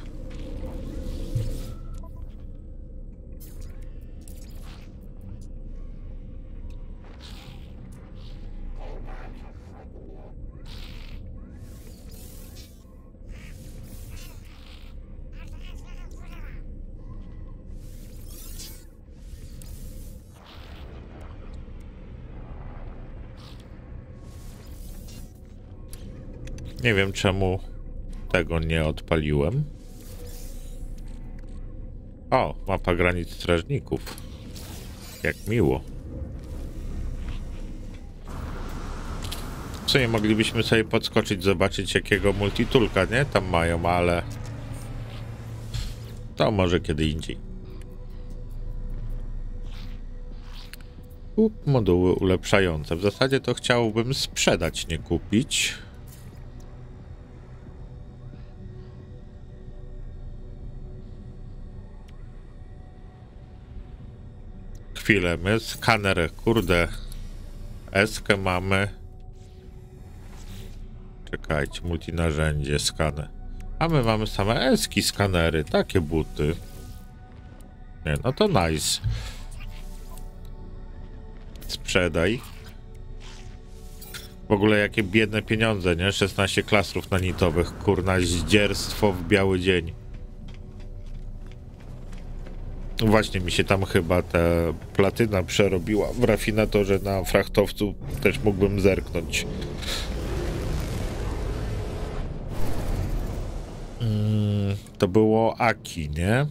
Nie wiem czemu tego nie odpaliłem. O, mapa granic strażników. Jak miło. W sumie moglibyśmy sobie podskoczyć, zobaczyć jakiego multitulka, nie? Tam mają, ale... To może kiedy indziej. Kup moduły ulepszające. W zasadzie to chciałbym sprzedać, nie kupić. Chwilę, my skaner, kurde, eskę mamy. Czekajcie, multinarzędzie, skaner. A my mamy same eski, skanery, takie buty. Nie, no to nice. Sprzedaj. W ogóle jakie biedne pieniądze, nie? szesnaście klastrów nanitowych, kurna, zdzierstwo w biały dzień. Właśnie mi się tam chyba ta platyna przerobiła w rafinatorze na frachtowcu. Też mógłbym zerknąć. Mm, to było Aki, nie?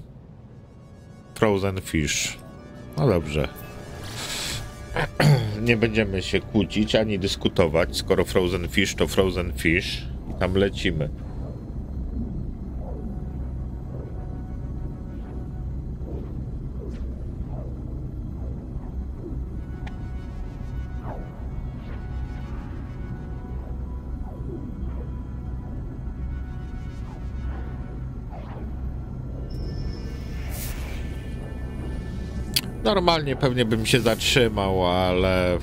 Frozen Fish. No dobrze. Nie będziemy się kłócić ani dyskutować. Skoro Frozen Fish to Frozen Fish. I tam lecimy. Normalnie pewnie bym się zatrzymał, ale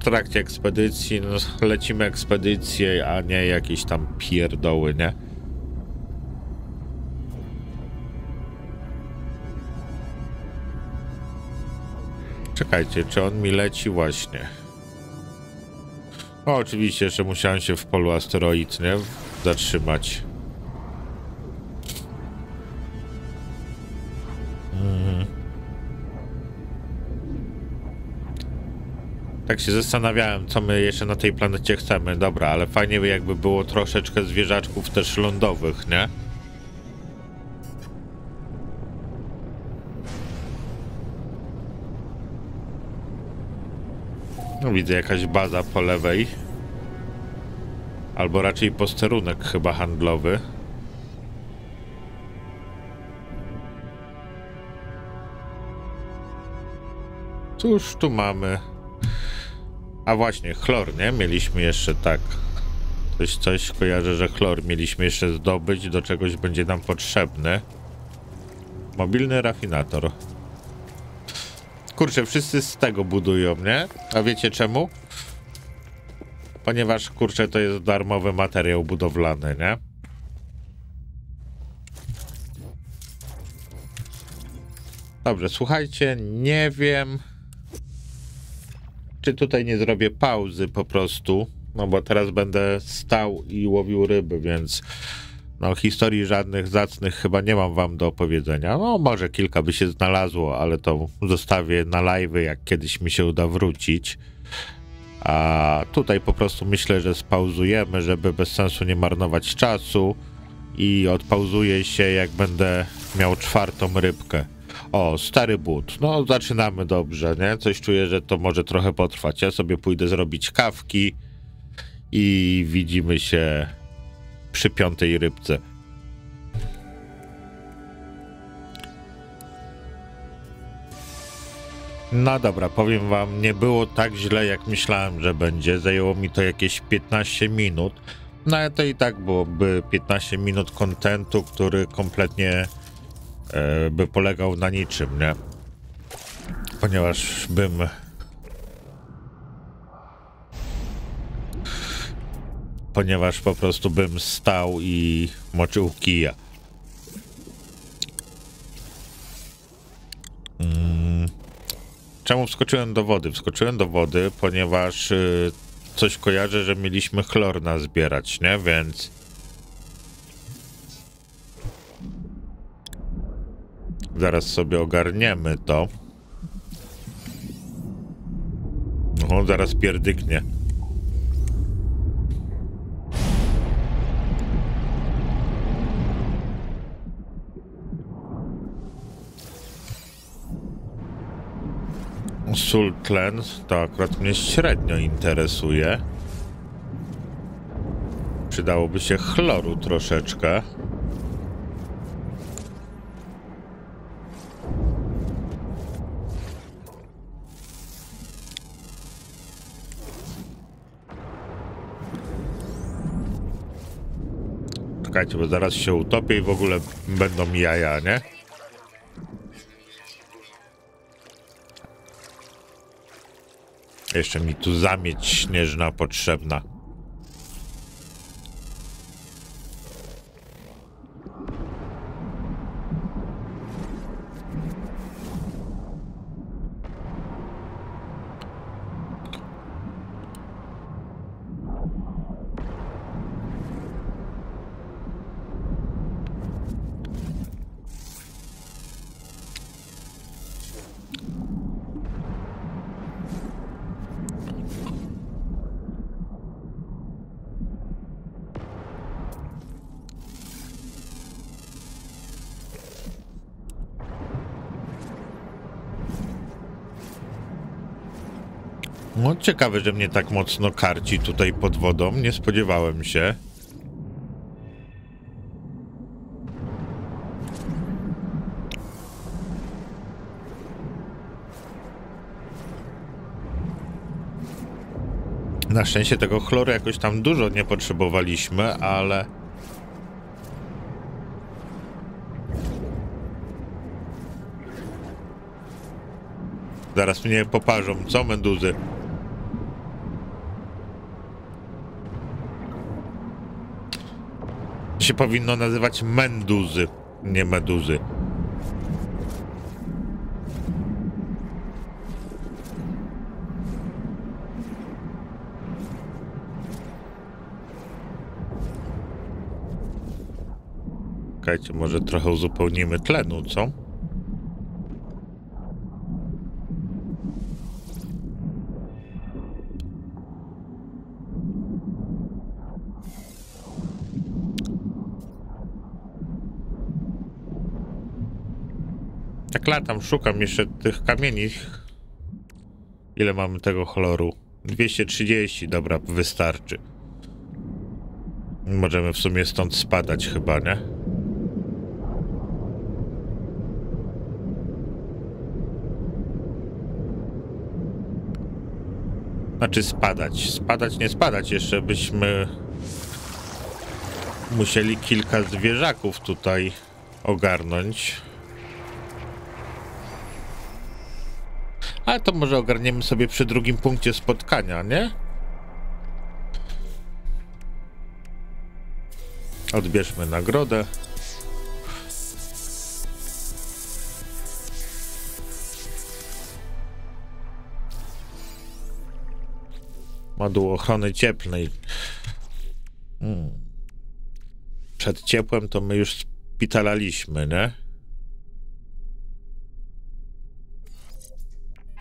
w trakcie ekspedycji no, lecimy ekspedycję, a nie jakieś tam pierdoły, nie? Czekajcie, czy on mi leci właśnie? O, oczywiście, jeszcze musiałem się w polu asteroid, nie? Zatrzymać. Mhm. Tak się zastanawiałem, co my jeszcze na tej planecie chcemy. Dobra, ale fajnie by jakby było troszeczkę zwierzaczków też lądowych, nie? No, widzę jakaś baza po lewej. Albo raczej posterunek chyba handlowy. Cóż tu mamy? A właśnie, chlor, nie? Mieliśmy jeszcze tak. Coś, coś kojarzę, że chlor mieliśmy jeszcze zdobyć, do czegoś będzie nam potrzebny. Mobilny rafinator. Kurczę, wszyscy z tego budują, nie? A wiecie czemu? Ponieważ, kurczę, to jest darmowy materiał budowlany, nie? Dobrze, słuchajcie, nie wiem... Czy tutaj nie zrobię pauzy po prostu, no bo teraz będę stał i łowił ryby, więc... No, historii żadnych zacnych chyba nie mam wam do opowiedzenia. No, może kilka by się znalazło, ale to zostawię na live'y, jak kiedyś mi się uda wrócić. A tutaj po prostu myślę, że spauzujemy, żeby bez sensu nie marnować czasu. I odpauzuję się, jak będę miał czwartą rybkę. O, stary but. No, zaczynamy dobrze, nie? Coś czuję, że to może trochę potrwać. Ja sobie pójdę zrobić kawki i widzimy się... przy piątej rybce. No dobra, powiem wam, nie było tak źle, jak myślałem, że będzie. Zajęło mi to jakieś piętnaście minut. No ale to i tak byłoby piętnaście minut kontentu, który kompletnie e, by polegał na niczym, nie? Ponieważ bym... Ponieważ po prostu bym stał i moczył kija. Hmm. Czemu wskoczyłem do wody? Wskoczyłem do wody, ponieważ yy, coś kojarzę, że mieliśmy chlor nazbierać, nie? Więc... Zaraz sobie ogarniemy to. O, zaraz pierdyknie. Sól, tlen, to akurat mnie średnio interesuje. Przydałoby się chloru troszeczkę. Czekajcie, bo zaraz się utopię i w ogóle będą jaja, nie? Jeszcze mi tu zamieć śnieżna potrzebna. No, ciekawe, że mnie tak mocno karci tutaj pod wodą. Nie spodziewałem się. Na szczęście tego chloru jakoś tam dużo nie potrzebowaliśmy, ale... Zaraz mnie poparzą, co meduzy? To się powinno nazywać meduzy, nie meduzy. Czekajcie, może trochę uzupełnimy tlenu, co? Tak latam, szukam jeszcze tych kamieni. Ile mamy tego chloru? dwieście trzydzieści, dobra, wystarczy. Możemy w sumie stąd spadać chyba, nie? Znaczy spadać, spadać, nie spadać, jeszcze byśmy musieli kilka zwierzaków tutaj ogarnąć. Ale to może ogarniemy sobie przy drugim punkcie spotkania, nie? Odbierzmy nagrodę. Moduł ochrony cieplnej. Hmm. Przed ciepłem to my już spitalaliśmy, nie?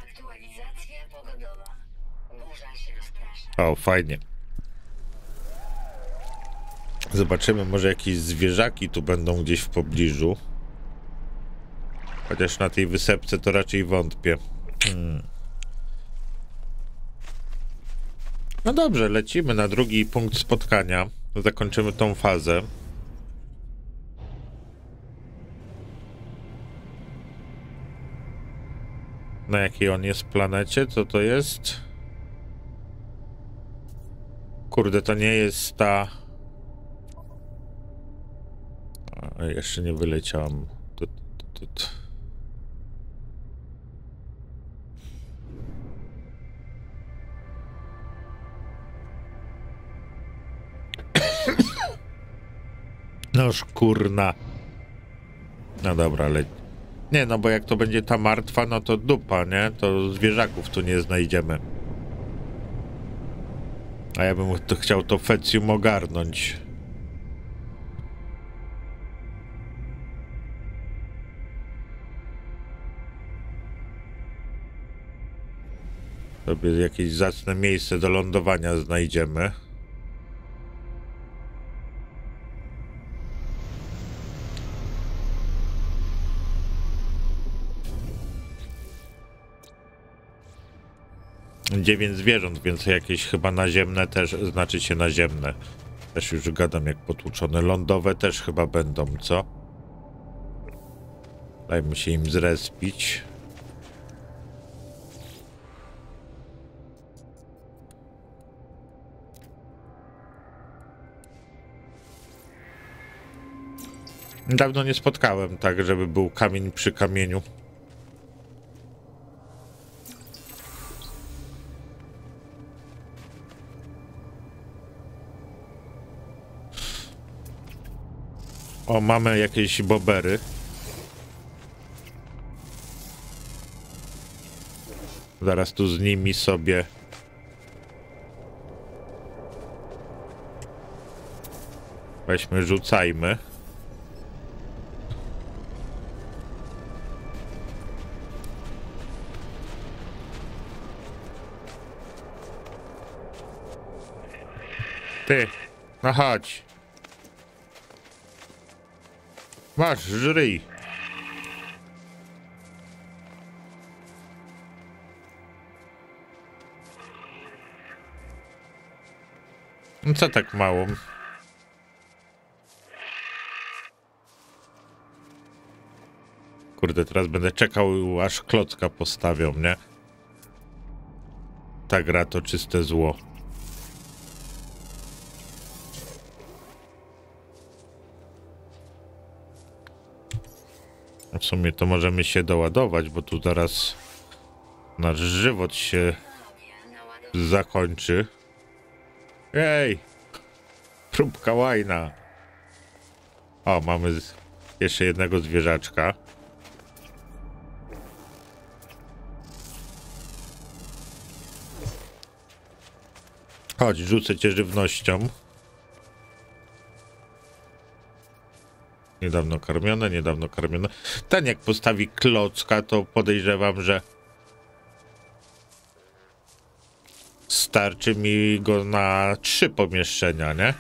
Aktualizacja pogodowa. Burza się rozprasza. O, fajnie. Zobaczymy, może jakieś zwierzaki tu będą gdzieś w pobliżu. Chociaż na tej wysepce to raczej wątpię. Hmm. No dobrze, lecimy na drugi punkt spotkania. Zakończymy tą fazę. Na jakiej on jest planecie? Co to jest? Kurde, to nie jest ta... A, jeszcze nie wyleciałam. Tut, tut, tut. Noż kurna. No dobra, ale... Nie, no bo jak to będzie ta martwa, no to dupa, nie? To zwierzaków tu nie znajdziemy. A ja bym to chciał to fecjum ogarnąć. Sobie jakieś zacne miejsce do lądowania znajdziemy. Dziewięć zwierząt, więc jakieś chyba naziemne też, znaczy się naziemne. Też już gadam jak potłuczone. Lądowe też chyba będą, co? Dajmy się im zrespić. Dawno nie spotkałem tak, żeby był kamień przy kamieniu. O, mamy jakieś bobery. Zaraz tu z nimi sobie... Weźmy, rzucajmy. Ty, no chodź. Masz, żryj. No co tak mało? Kurde, teraz będę czekał, aż klocka postawią, nie? Ta gra to czyste zło. W sumie to możemy się doładować, bo tu zaraz Nasz żywot się zakończy. Ej! Próbka łajna. O, mamy jeszcze jednego zwierzaczka. Chodź, rzucę cię żywnością. Niedawno karmione, niedawno karmione. Ten jak postawi klocka, to podejrzewam, że starczy mi go na trzy pomieszczenia, nie?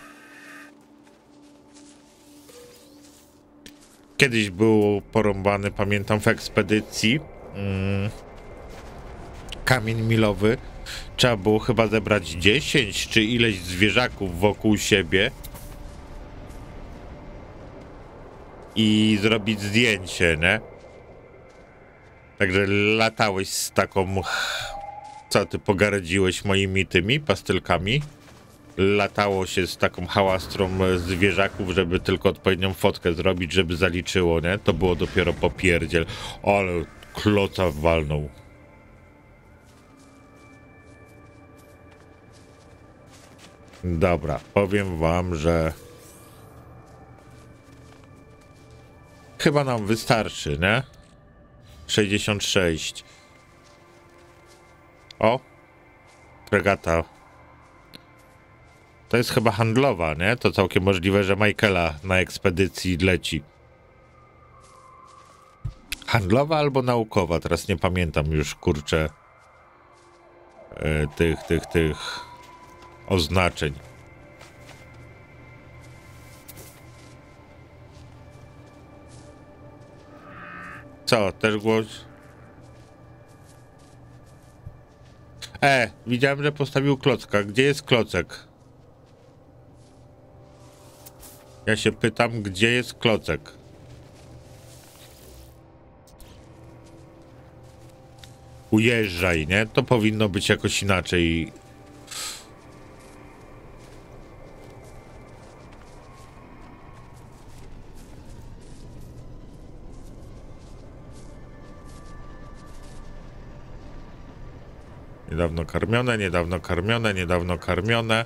Kiedyś był porąbany, pamiętam, w ekspedycji mm, kamień milowy. Trzeba było chyba zebrać dziesięć czy ileś zwierzaków wokół siebie i zrobić zdjęcie, nie? Także latałeś z taką... Co ty pogardziłeś moimi tymi pastylkami? Latało się z taką hałastrą zwierzaków, żeby tylko odpowiednią fotkę zrobić, żeby zaliczyło, nie? To było dopiero popierdziel. Ale kloca walnął. Dobra, powiem wam, że... Chyba nam wystarczy, nie? sześćdziesiąt sześć. O! Fregata. To jest chyba handlowa, nie? To całkiem możliwe, że Michaela na ekspedycji leci. Handlowa albo naukowa, teraz nie pamiętam już, kurczę, yy, tych, tych, tych oznaczeń. Co, też głos? E, widziałem, że postawił klocka. Gdzie jest klocek? Ja się pytam, gdzie jest klocek? Ujeżdżaj, nie? To powinno być jakoś inaczej. Niedawno karmione, niedawno karmione, niedawno karmione.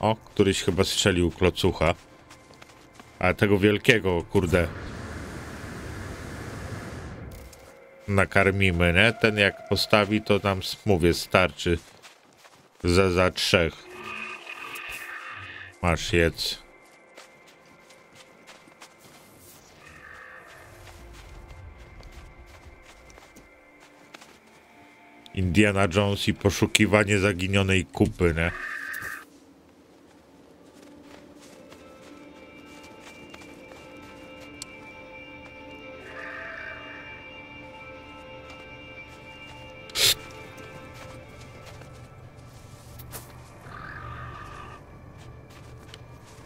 O, któryś chyba strzelił klocucha. A tego wielkiego, kurde. Nakarmimy, nie? Ten jak postawi, to nam, mówię, starczy za, za trzech. Masz, jedz. Indiana Jones i poszukiwanie zaginionej kupy, nie?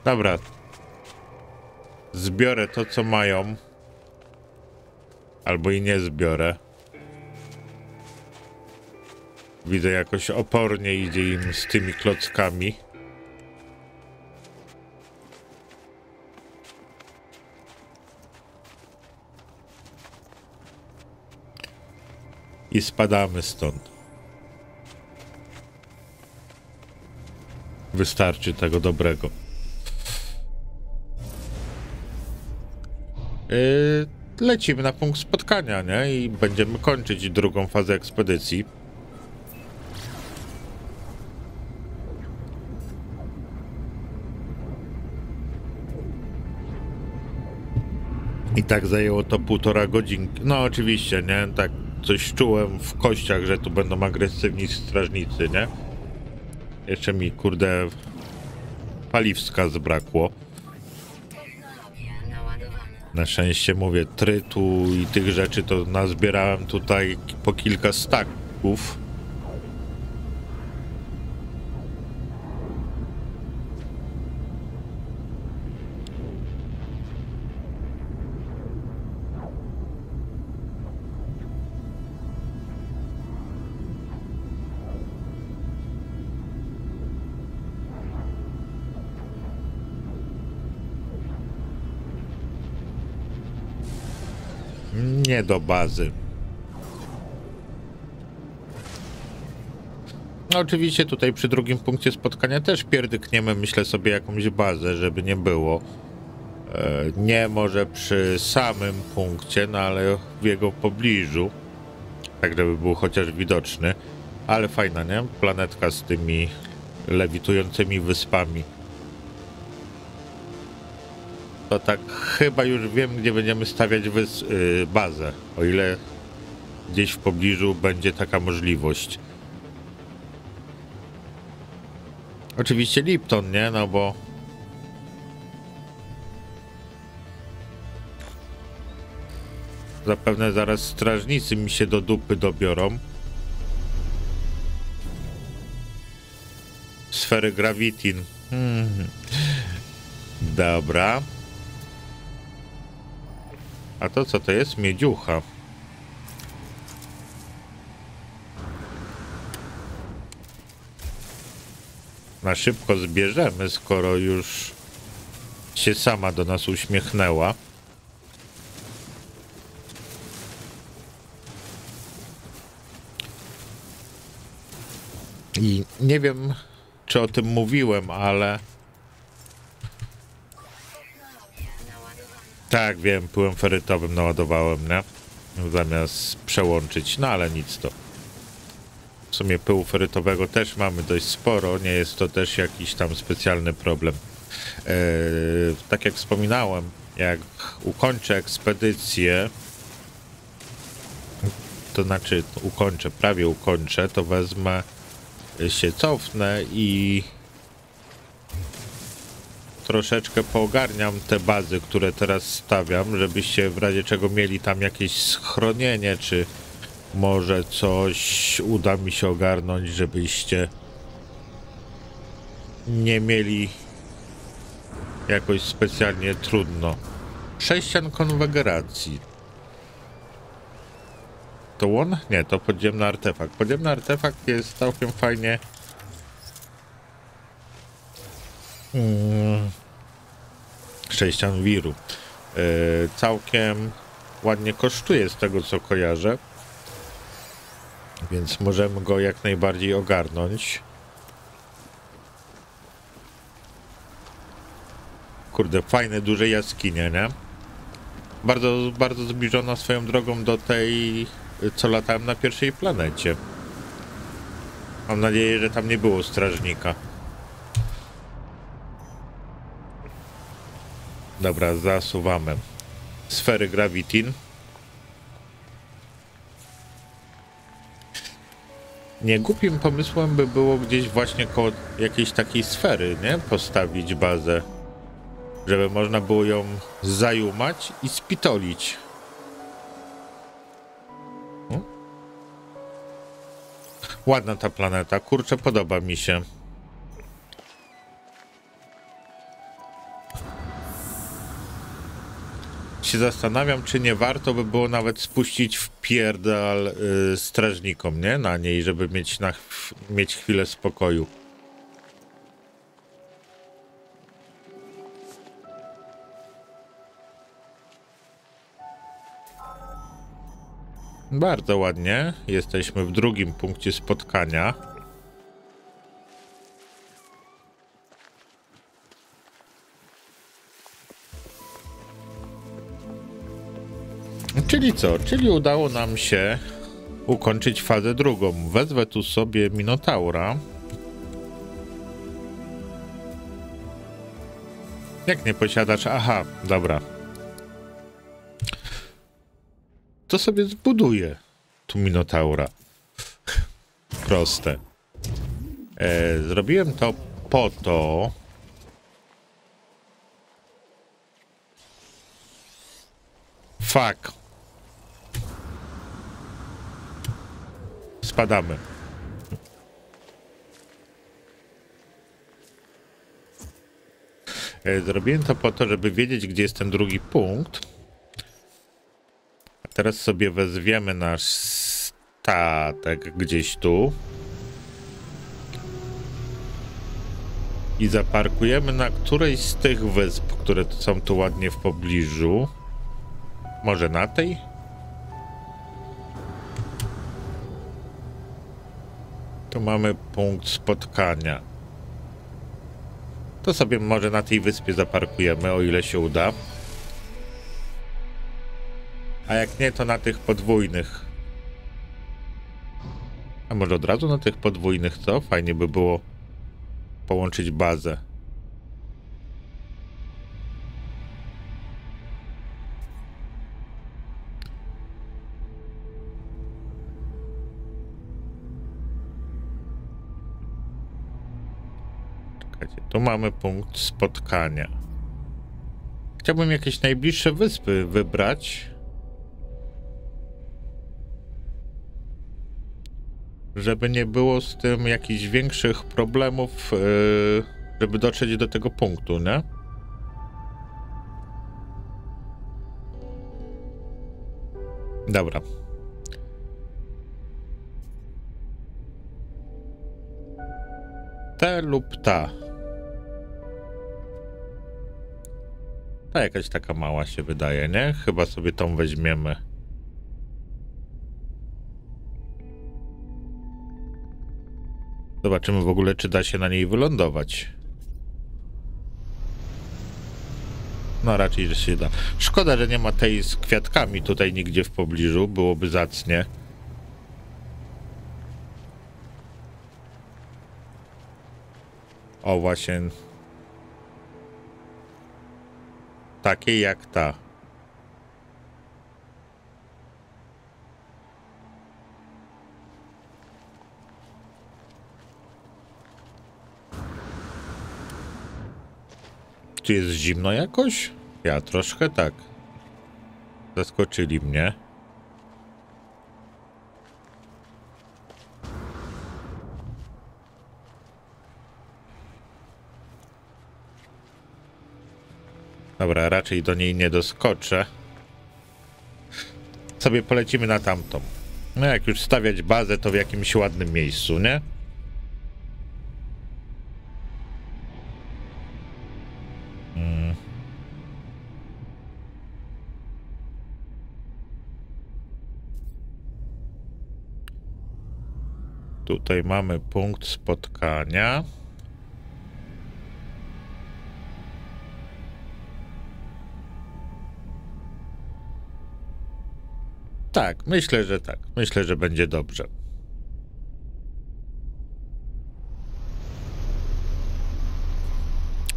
Dobra. Zbiorę to, co mają. Albo i nie zbiorę. Widzę, jakoś opornie idzie im z tymi klockami. I spadamy stąd. Wystarczy tego dobrego. Yy, lecimy na punkt spotkania, nie? I będziemy kończyć drugą fazę ekspedycji. I tak zajęło to półtora godzinki. No oczywiście, nie? Tak coś czułem w kościach, że tu będą agresywni strażnicy, nie? Jeszcze mi, kurde, paliwska zbrakło. Na szczęście, mówię, trytu i tych rzeczy to nazbierałem tutaj po kilka staków. Nie do bazy. No oczywiście tutaj przy drugim punkcie spotkania też pierdykniemy, myślę sobie, jakąś bazę, żeby nie było. Nie może przy samym punkcie, no ale w jego pobliżu. Tak, żeby był chociaż widoczny. Ale fajna, nie? Planetka z tymi lewitującymi wyspami. To tak chyba już wiem, gdzie będziemy stawiać yy, bazę. O ile gdzieś w pobliżu będzie taka możliwość. Oczywiście Lipton, nie? No bo... Zapewne zaraz strażnicy mi się do dupy dobiorą. Sfery gravitin. Hmm. Dobra. A to co to jest? Miedziucha. Na szybko zbierzemy, skoro już się sama do nas uśmiechnęła. I nie wiem, czy o tym mówiłem, ale... Tak, wiem, pyłem ferytowym naładowałem, nie? Zamiast przełączyć, no ale nic to. W sumie pyłu ferytowego też mamy dość sporo, nie jest to też jakiś tam specjalny problem. Yy, tak jak wspominałem, jak ukończę ekspedycję, to znaczy ukończę, prawie ukończę, to wezmę, się cofnę i troszeczkę poogarniam te bazy, które teraz stawiam, żebyście w razie czego mieli tam jakieś schronienie, czy może coś uda mi się ogarnąć, żebyście nie mieli jakoś specjalnie trudno. Sześcian konwageracji. To on? Nie, to podziemny artefakt. Podziemny artefakt jest całkiem fajnie mm. sześcian wiru. Yy, całkiem ładnie kosztuje z tego co kojarzę. Więc możemy go jak najbardziej ogarnąć. Kurde, fajne duże jaskinie, nie? Bardzo, bardzo zbliżona swoją drogą do tej, co latałem na pierwszej planecie. Mam nadzieję, że tam nie było strażnika. Dobra, zasuwamy. Sfery gravitin. Nie głupim pomysłem by było gdzieś właśnie koło jakiejś takiej sfery, nie? Postawić bazę, żeby można było ją zajumać i spitolić. Hmm? Ładna ta planeta, kurczę, podoba mi się. Się zastanawiam, czy nie warto by było nawet spuścić w pierdal yy, strażnikom, nie? Na niej, żeby mieć, na chw mieć chwilę spokoju. Bardzo ładnie. Jesteśmy w drugim punkcie spotkania. Czyli co? Czyli udało nam się ukończyć fazę drugą. Wezwę tu sobie Minotaura. Jak nie posiadasz? Aha, dobra. To sobie zbuduję tu Minotaura. Proste. E, zrobiłem to po to... Fuck. Spadamy. Zrobiłem to po to, żeby wiedzieć, gdzie jest ten drugi punkt. A teraz sobie wezwiemy nasz statek gdzieś tu. I zaparkujemy na którejś z tych wysp, które są tu ładnie w pobliżu. Może na tej? Tu mamy punkt spotkania. To sobie może na tej wyspie zaparkujemy, o ile się uda. A jak nie, to na tych podwójnych. A może od razu na tych podwójnych, co? Fajnie by było połączyć bazę. Czekajcie, tu mamy punkt spotkania. Chciałbym jakieś najbliższe wyspy wybrać, żeby nie było z tym jakichś większych problemów, yy, żeby dotrzeć do tego punktu, nie? Dobra. Te lub ta. Ta jakaś taka mała się wydaje, nie? Chyba sobie tą weźmiemy. Zobaczymy w ogóle, czy da się na niej wylądować. No raczej, że się da. Szkoda, że nie ma tej z kwiatkami tutaj nigdzie w pobliżu. Byłoby zacnie. O, właśnie. Takie jak ta. Czy jest zimno jakoś? Ja troszkę tak. Zaskoczyli mnie. Dobra, raczej do niej nie doskoczę. Sobie polecimy na tamtą. No jak już stawiać bazę, to w jakimś ładnym miejscu, nie? Tutaj mamy punkt spotkania. Tak, myślę, że tak. Myślę, że będzie dobrze.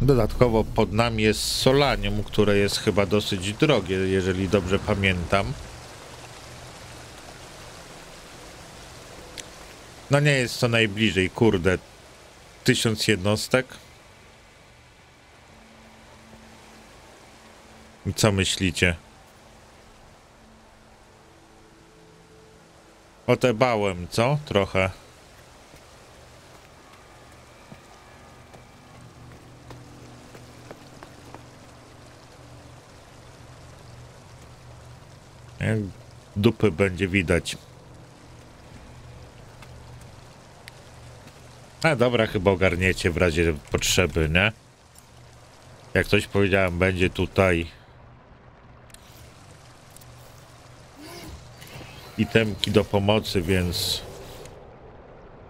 Dodatkowo pod nami jest solanium, które jest chyba dosyć drogie, jeżeli dobrze pamiętam. No nie jest to najbliżej, kurde, tysiąc jednostek. I co myślicie? Otebałem, co? Trochę. Jak dupy będzie widać. A dobra, chyba ogarniecie w razie potrzeby, nie? Jak coś powiedziałem, będzie tutaj itemki do pomocy, więc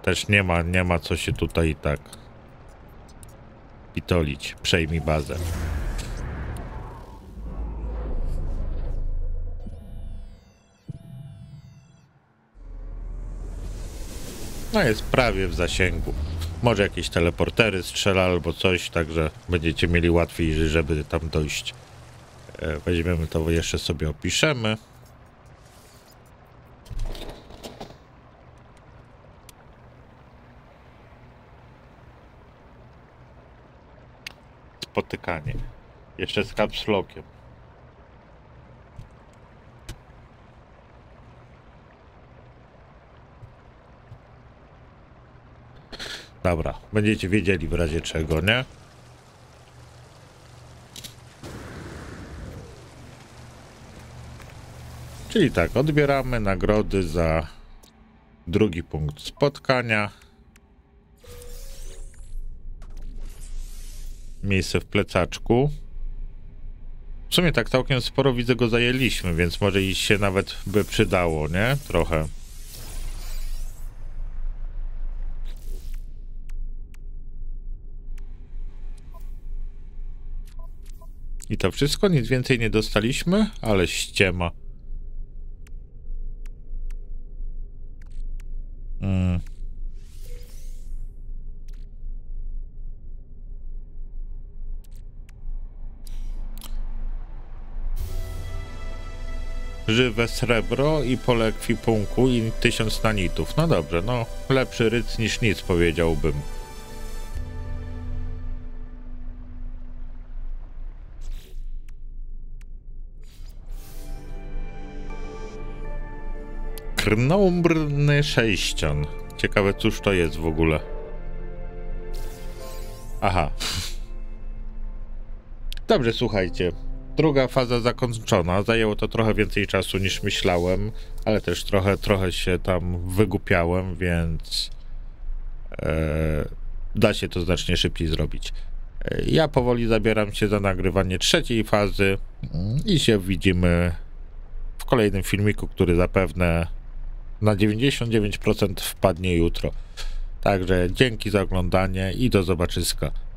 też nie ma, nie ma co się tutaj i tak pitolić. Przejmij bazę. No jest prawie w zasięgu. Może jakieś teleportery strzela albo coś, także będziecie mieli łatwiej, żeby tam dojść. Weźmiemy to, jeszcze sobie opiszemy. Spotykanie. Jeszcze z caps lockiem. Dobra, będziecie wiedzieli w razie czego, nie? Czyli tak, odbieramy nagrody za drugi punkt spotkania. Miejsce w plecaczku. W sumie tak całkiem sporo, widzę, go zajęliśmy, więc może i się nawet by przydało, nie? Trochę. I to wszystko, nic więcej nie dostaliśmy, ale ściema. Mm. Żywe srebro i pole ekwipunku i tysiąc nanitów. No dobrze, no lepszy ryc niż nic, powiedziałbym. Krnąbrny sześcian. Ciekawe, cóż to jest w ogóle. Aha. Dobrze, słuchajcie. Druga faza zakończona. Zajęło to trochę więcej czasu niż myślałem, ale też trochę, trochę się tam wygłupiałem, więc e, da się to znacznie szybciej zrobić. E, ja powoli zabieram się za nagrywanie trzeciej fazy i się widzimy w kolejnym filmiku, który zapewne na dziewięćdziesiąt dziewięć procent wpadnie jutro. Także dzięki za oglądanie i do zobaczyska.